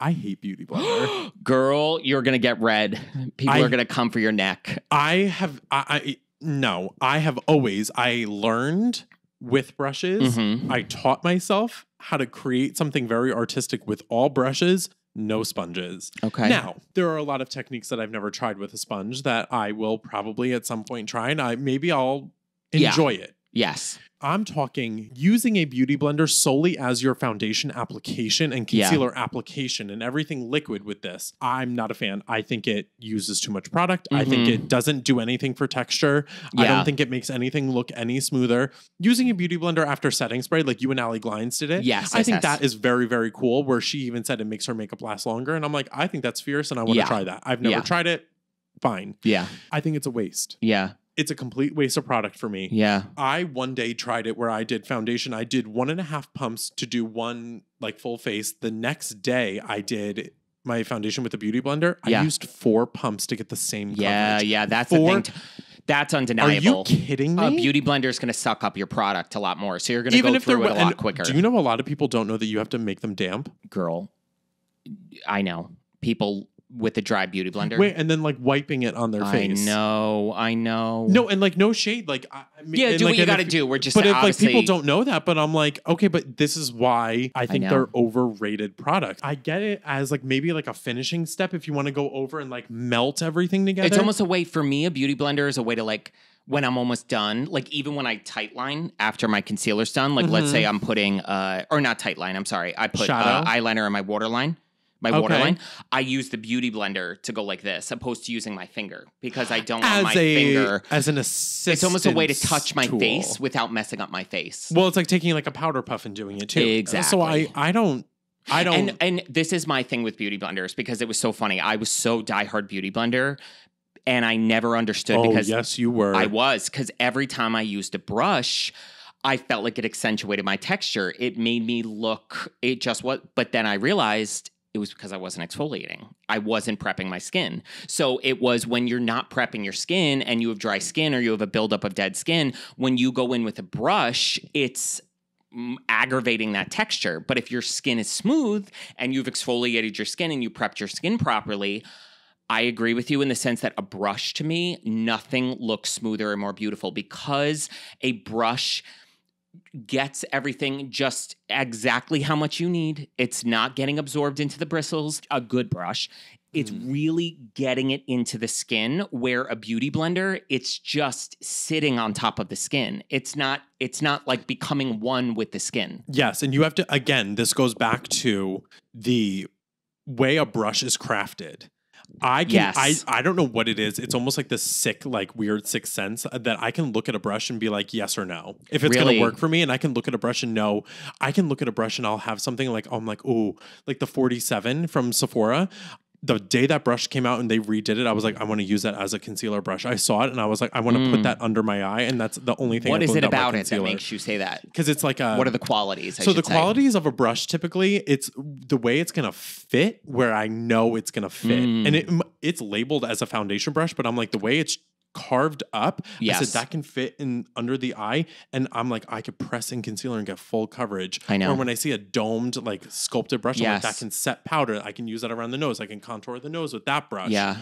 I hate beauty blender. Girl, you're going to get red. People I, are going to come for your neck. I have, I, I, no, I have always, I learned with brushes. Mm-hmm. I taught myself how to create something very artistic with all brushes. No sponges. Okay. Now, there are a lot of techniques that I've never tried with a sponge that I will probably at some point try, and I maybe I'll enjoy yeah. it. Yes. I'm talking using a beauty blender solely as your foundation application and concealer yeah. application and everything liquid with this. I'm not a fan. I think it uses too much product. Mm-hmm. I think it doesn't do anything for texture. Yeah. I don't think it makes anything look any smoother. Using a beauty blender after setting spray, like you and Allie Glines did it. Yes. I yes, think yes. that is very, very cool, where she even said it makes her makeup last longer. And I'm like, I think that's fierce and I want to yeah. try that. I've never yeah. tried it. Fine. Yeah. I think it's a waste. Yeah. It's a complete waste of product for me. Yeah. I one day tried it where I did foundation. I did one and a half pumps to do one like full face. The next day I did my foundation with a beauty blender. Yeah. I used four pumps to get the same yeah, coverage. Yeah, yeah. That's four. the thing. That's undeniable. Are you kidding me? A beauty blender is going to suck up your product a lot more. So you're going to go through it a lot quicker. Do you know a lot of people don't know that you have to make them damp? Girl, I know. People... with a dry beauty blender. Wait, and then like wiping it on their I face. I know, I know. No, and like no shade. Like I mean, yeah, do like, what you gotta if, do. We're just But if like people don't know that, but I'm like, okay, but this is why I think I they're overrated products. I get it as like maybe like a finishing step if you want to go over and like melt everything together. It's almost a way, for me, a beauty blender is a way to like, when I'm almost done, like even when I tightline after my concealer's done, like mm-hmm. let's say I'm putting, uh, or not tightline, I'm sorry. I put uh, eyeliner in my waterline. My okay. waterline, I use the beauty blender to go like this, opposed to using my finger, because I don't as want my a, finger. As an assistant. It's almost a way to touch my tool. face without messing up my face. Well, it's like taking like a powder puff and doing it too. Exactly. So I, I don't, I don't. And, and this is my thing with beauty blenders, because it was so funny. I was so diehard beauty blender. And I never understood oh, because. yes, you were. I was, because every time I used a brush, I felt like it accentuated my texture. It made me look, it just was. But then I realized, it was because I wasn't exfoliating. I wasn't prepping my skin. So it was when you're not prepping your skin and you have dry skin or you have a buildup of dead skin, when you go in with a brush, it's aggravating that texture. But if your skin is smooth and you've exfoliated your skin and you prepped your skin properly, I agree with you in the sense that a brush, to me, nothing looks smoother and more beautiful, because a brush gets everything just exactly how much you need. It's not getting absorbed into the bristles. A good brush, it's mm. really getting it into the skin, where a beauty blender, it's just sitting on top of the skin. It's not, it's not like becoming one with the skin. Yes. And you have to, again, this goes back to the way a brush is crafted. I can, yes. I, I don't know what it is. It's almost like this sick, like weird sixth sense that I can look at a brush and be like, yes or no, if it's really going to work for me. And I can look at a brush and know, I can look at a brush and I'll have something like, oh, I'm like, oh, like the forty-seven from Sephora. the day that brush came out and they redid it, I was like, I want to use that as a concealer brush. I saw it and I was like, I want to mm. put that under my eye, and that's the only thing. What I is it about it that makes you say that? Because it's like a. What are the qualities? I so the say. qualities of a brush typically, it's the way it's gonna fit where I know it's gonna fit, mm. and it it's labeled as a foundation brush, but I'm like the way it's carved up. Yes. I said that can fit in under the eye, and I'm like, I could press in concealer and get full coverage. I know. Or when I see a domed, like sculpted brush, yes. I'm like, that can set powder. I can use that around the nose. I can contour the nose with that brush. Yeah.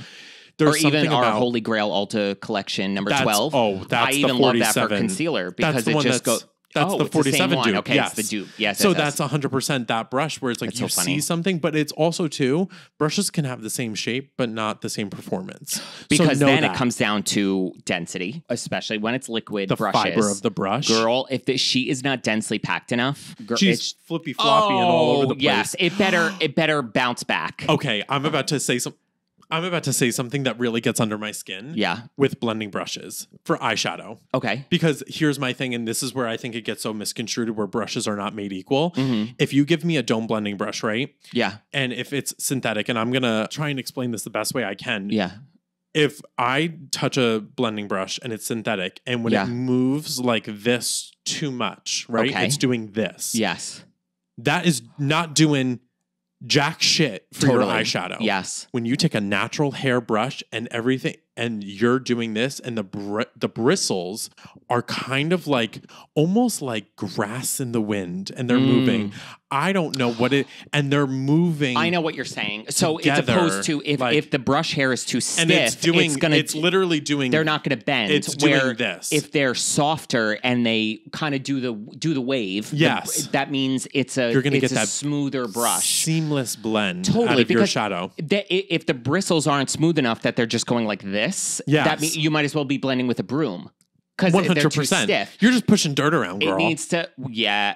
There's or even our about, Holy Grail Ulta collection number twelve. Oh, that's I even the love that for concealer because it just goes. That's oh, the forty-seven the dupe. Okay, yes. It's the dupe. Yes. So that's one hundred percent that brush where it's like that's you so see something, but it's also too, brushes can have the same shape, but not the same performance. Because so then that. it comes down to density, especially when it's liquid the brushes. The fiber of the brush. Girl, if the, she is not densely packed enough. Girl, She's it's flippy floppy oh, and all over the place. Yes, it better, it better bounce back. Okay, I'm about to say something. I'm about to say something that really gets under my skin. Yeah. With blending brushes for eyeshadow. Okay. Because here's my thing, and this is where I think it gets so misconstrued where brushes are not made equal. Mm-hmm. If you give me a dome blending brush, right? Yeah. And if it's synthetic, and I'm going to try and explain this the best way I can. Yeah. If I touch a blending brush and it's synthetic, and when yeah. it moves like this too much, right? Okay. It's doing this. Yes. That is not doing... jack shit for totally. your eyeshadow. Yes. When you take a natural hair brush and everything, and you're doing this, and the br the bristles are kind of like, almost like grass in the wind, and they're mm. moving. I don't know what it, and they're moving. I know what you're saying. So together, it's opposed to, if, like, if the brush hair is too stiff, and it's, doing, it's, gonna, it's literally doing, they're not going to bend. It's where doing this. If they're softer and they kind of do the do the wave, yes. the, that means it's a, you're gonna it's get a that smoother brush. Seamless blend totally, out of your shadow. Th if the bristles aren't smooth enough that they're just going like this, yes. that means you might as well be blending with a broom. Because they're too stiff. You're just pushing dirt around, girl. It needs to, yeah.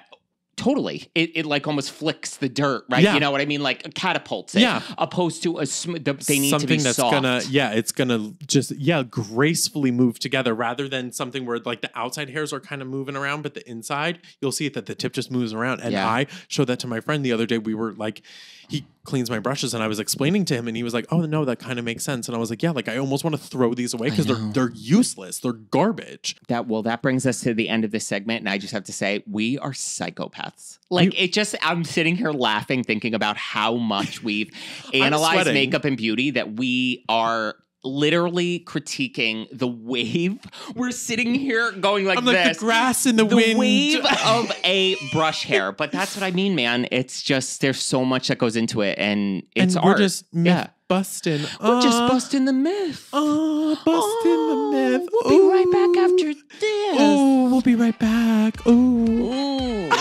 Totally. It, it like almost flicks the dirt, right? Yeah. You know what I mean? Like catapults it. Yeah. Opposed to a sm the, they need something to be that's soft. Gonna, yeah, it's going to just, yeah, gracefully move together rather than something where like the outside hairs are kind of moving around, but the inside, you'll see that the tip just moves around. And yeah. I showed that to my friend the other day. We were like, he cleans my brushes, and I was explaining to him, and he was like, oh, no, that kind of makes sense. And I was like, yeah, like I almost want to throw these away because they're they're useless. They're garbage. That Well, that brings us to the end of this segment, and I just have to say, we are psychopaths. Like, you, it just, I'm sitting here laughing, thinking about how much we've analyzed makeup and beauty, that we are literally critiquing the wave. We're sitting here going like, I'm like this. The grass in the, the wind. The wave of a brush hair. But that's what I mean, man. It's just, there's so much that goes into it, and it's and we're art. Just yeah. busting. We're uh, just busting the myth. Oh, uh, busting oh, the myth. We'll Ooh. be right back after this. Oh, we'll be right back. Ooh. Ooh.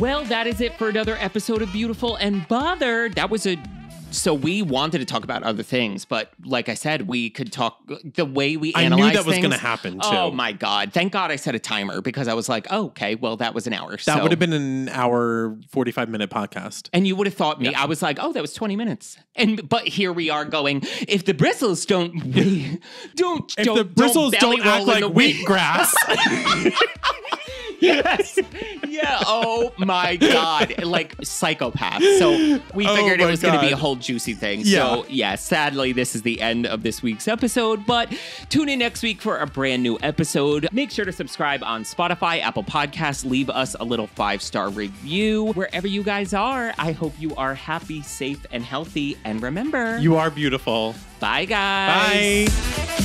Well, that is it for another episode of Beautiful and Bothered. That was a... So we wanted to talk about other things, but like I said, we could talk the way we analyze things. I knew that was going to happen too. Oh my God. Thank God I set a timer, because I was like, oh, okay, well, that was an hour. That so. would have been an hour, forty-five minute podcast. And you would have thought me, yeah. I was like, oh, that was twenty minutes. And, but here we are going, if the bristles don't, don't, if don't, the bristles don't, don't act like wheat grass. Yes. Yeah. Oh my God. Like psychopath. So we figured oh it was going to be a whole juicy thing. Yeah. So yeah, sadly, this is the end of this week's episode, but tune in next week for a brand new episode. Make sure to subscribe on Spotify, Apple Podcasts, leave us a little five star review. Wherever you guys are, I hope you are happy, safe, and healthy. And remember, you are beautiful. Bye, guys. Bye.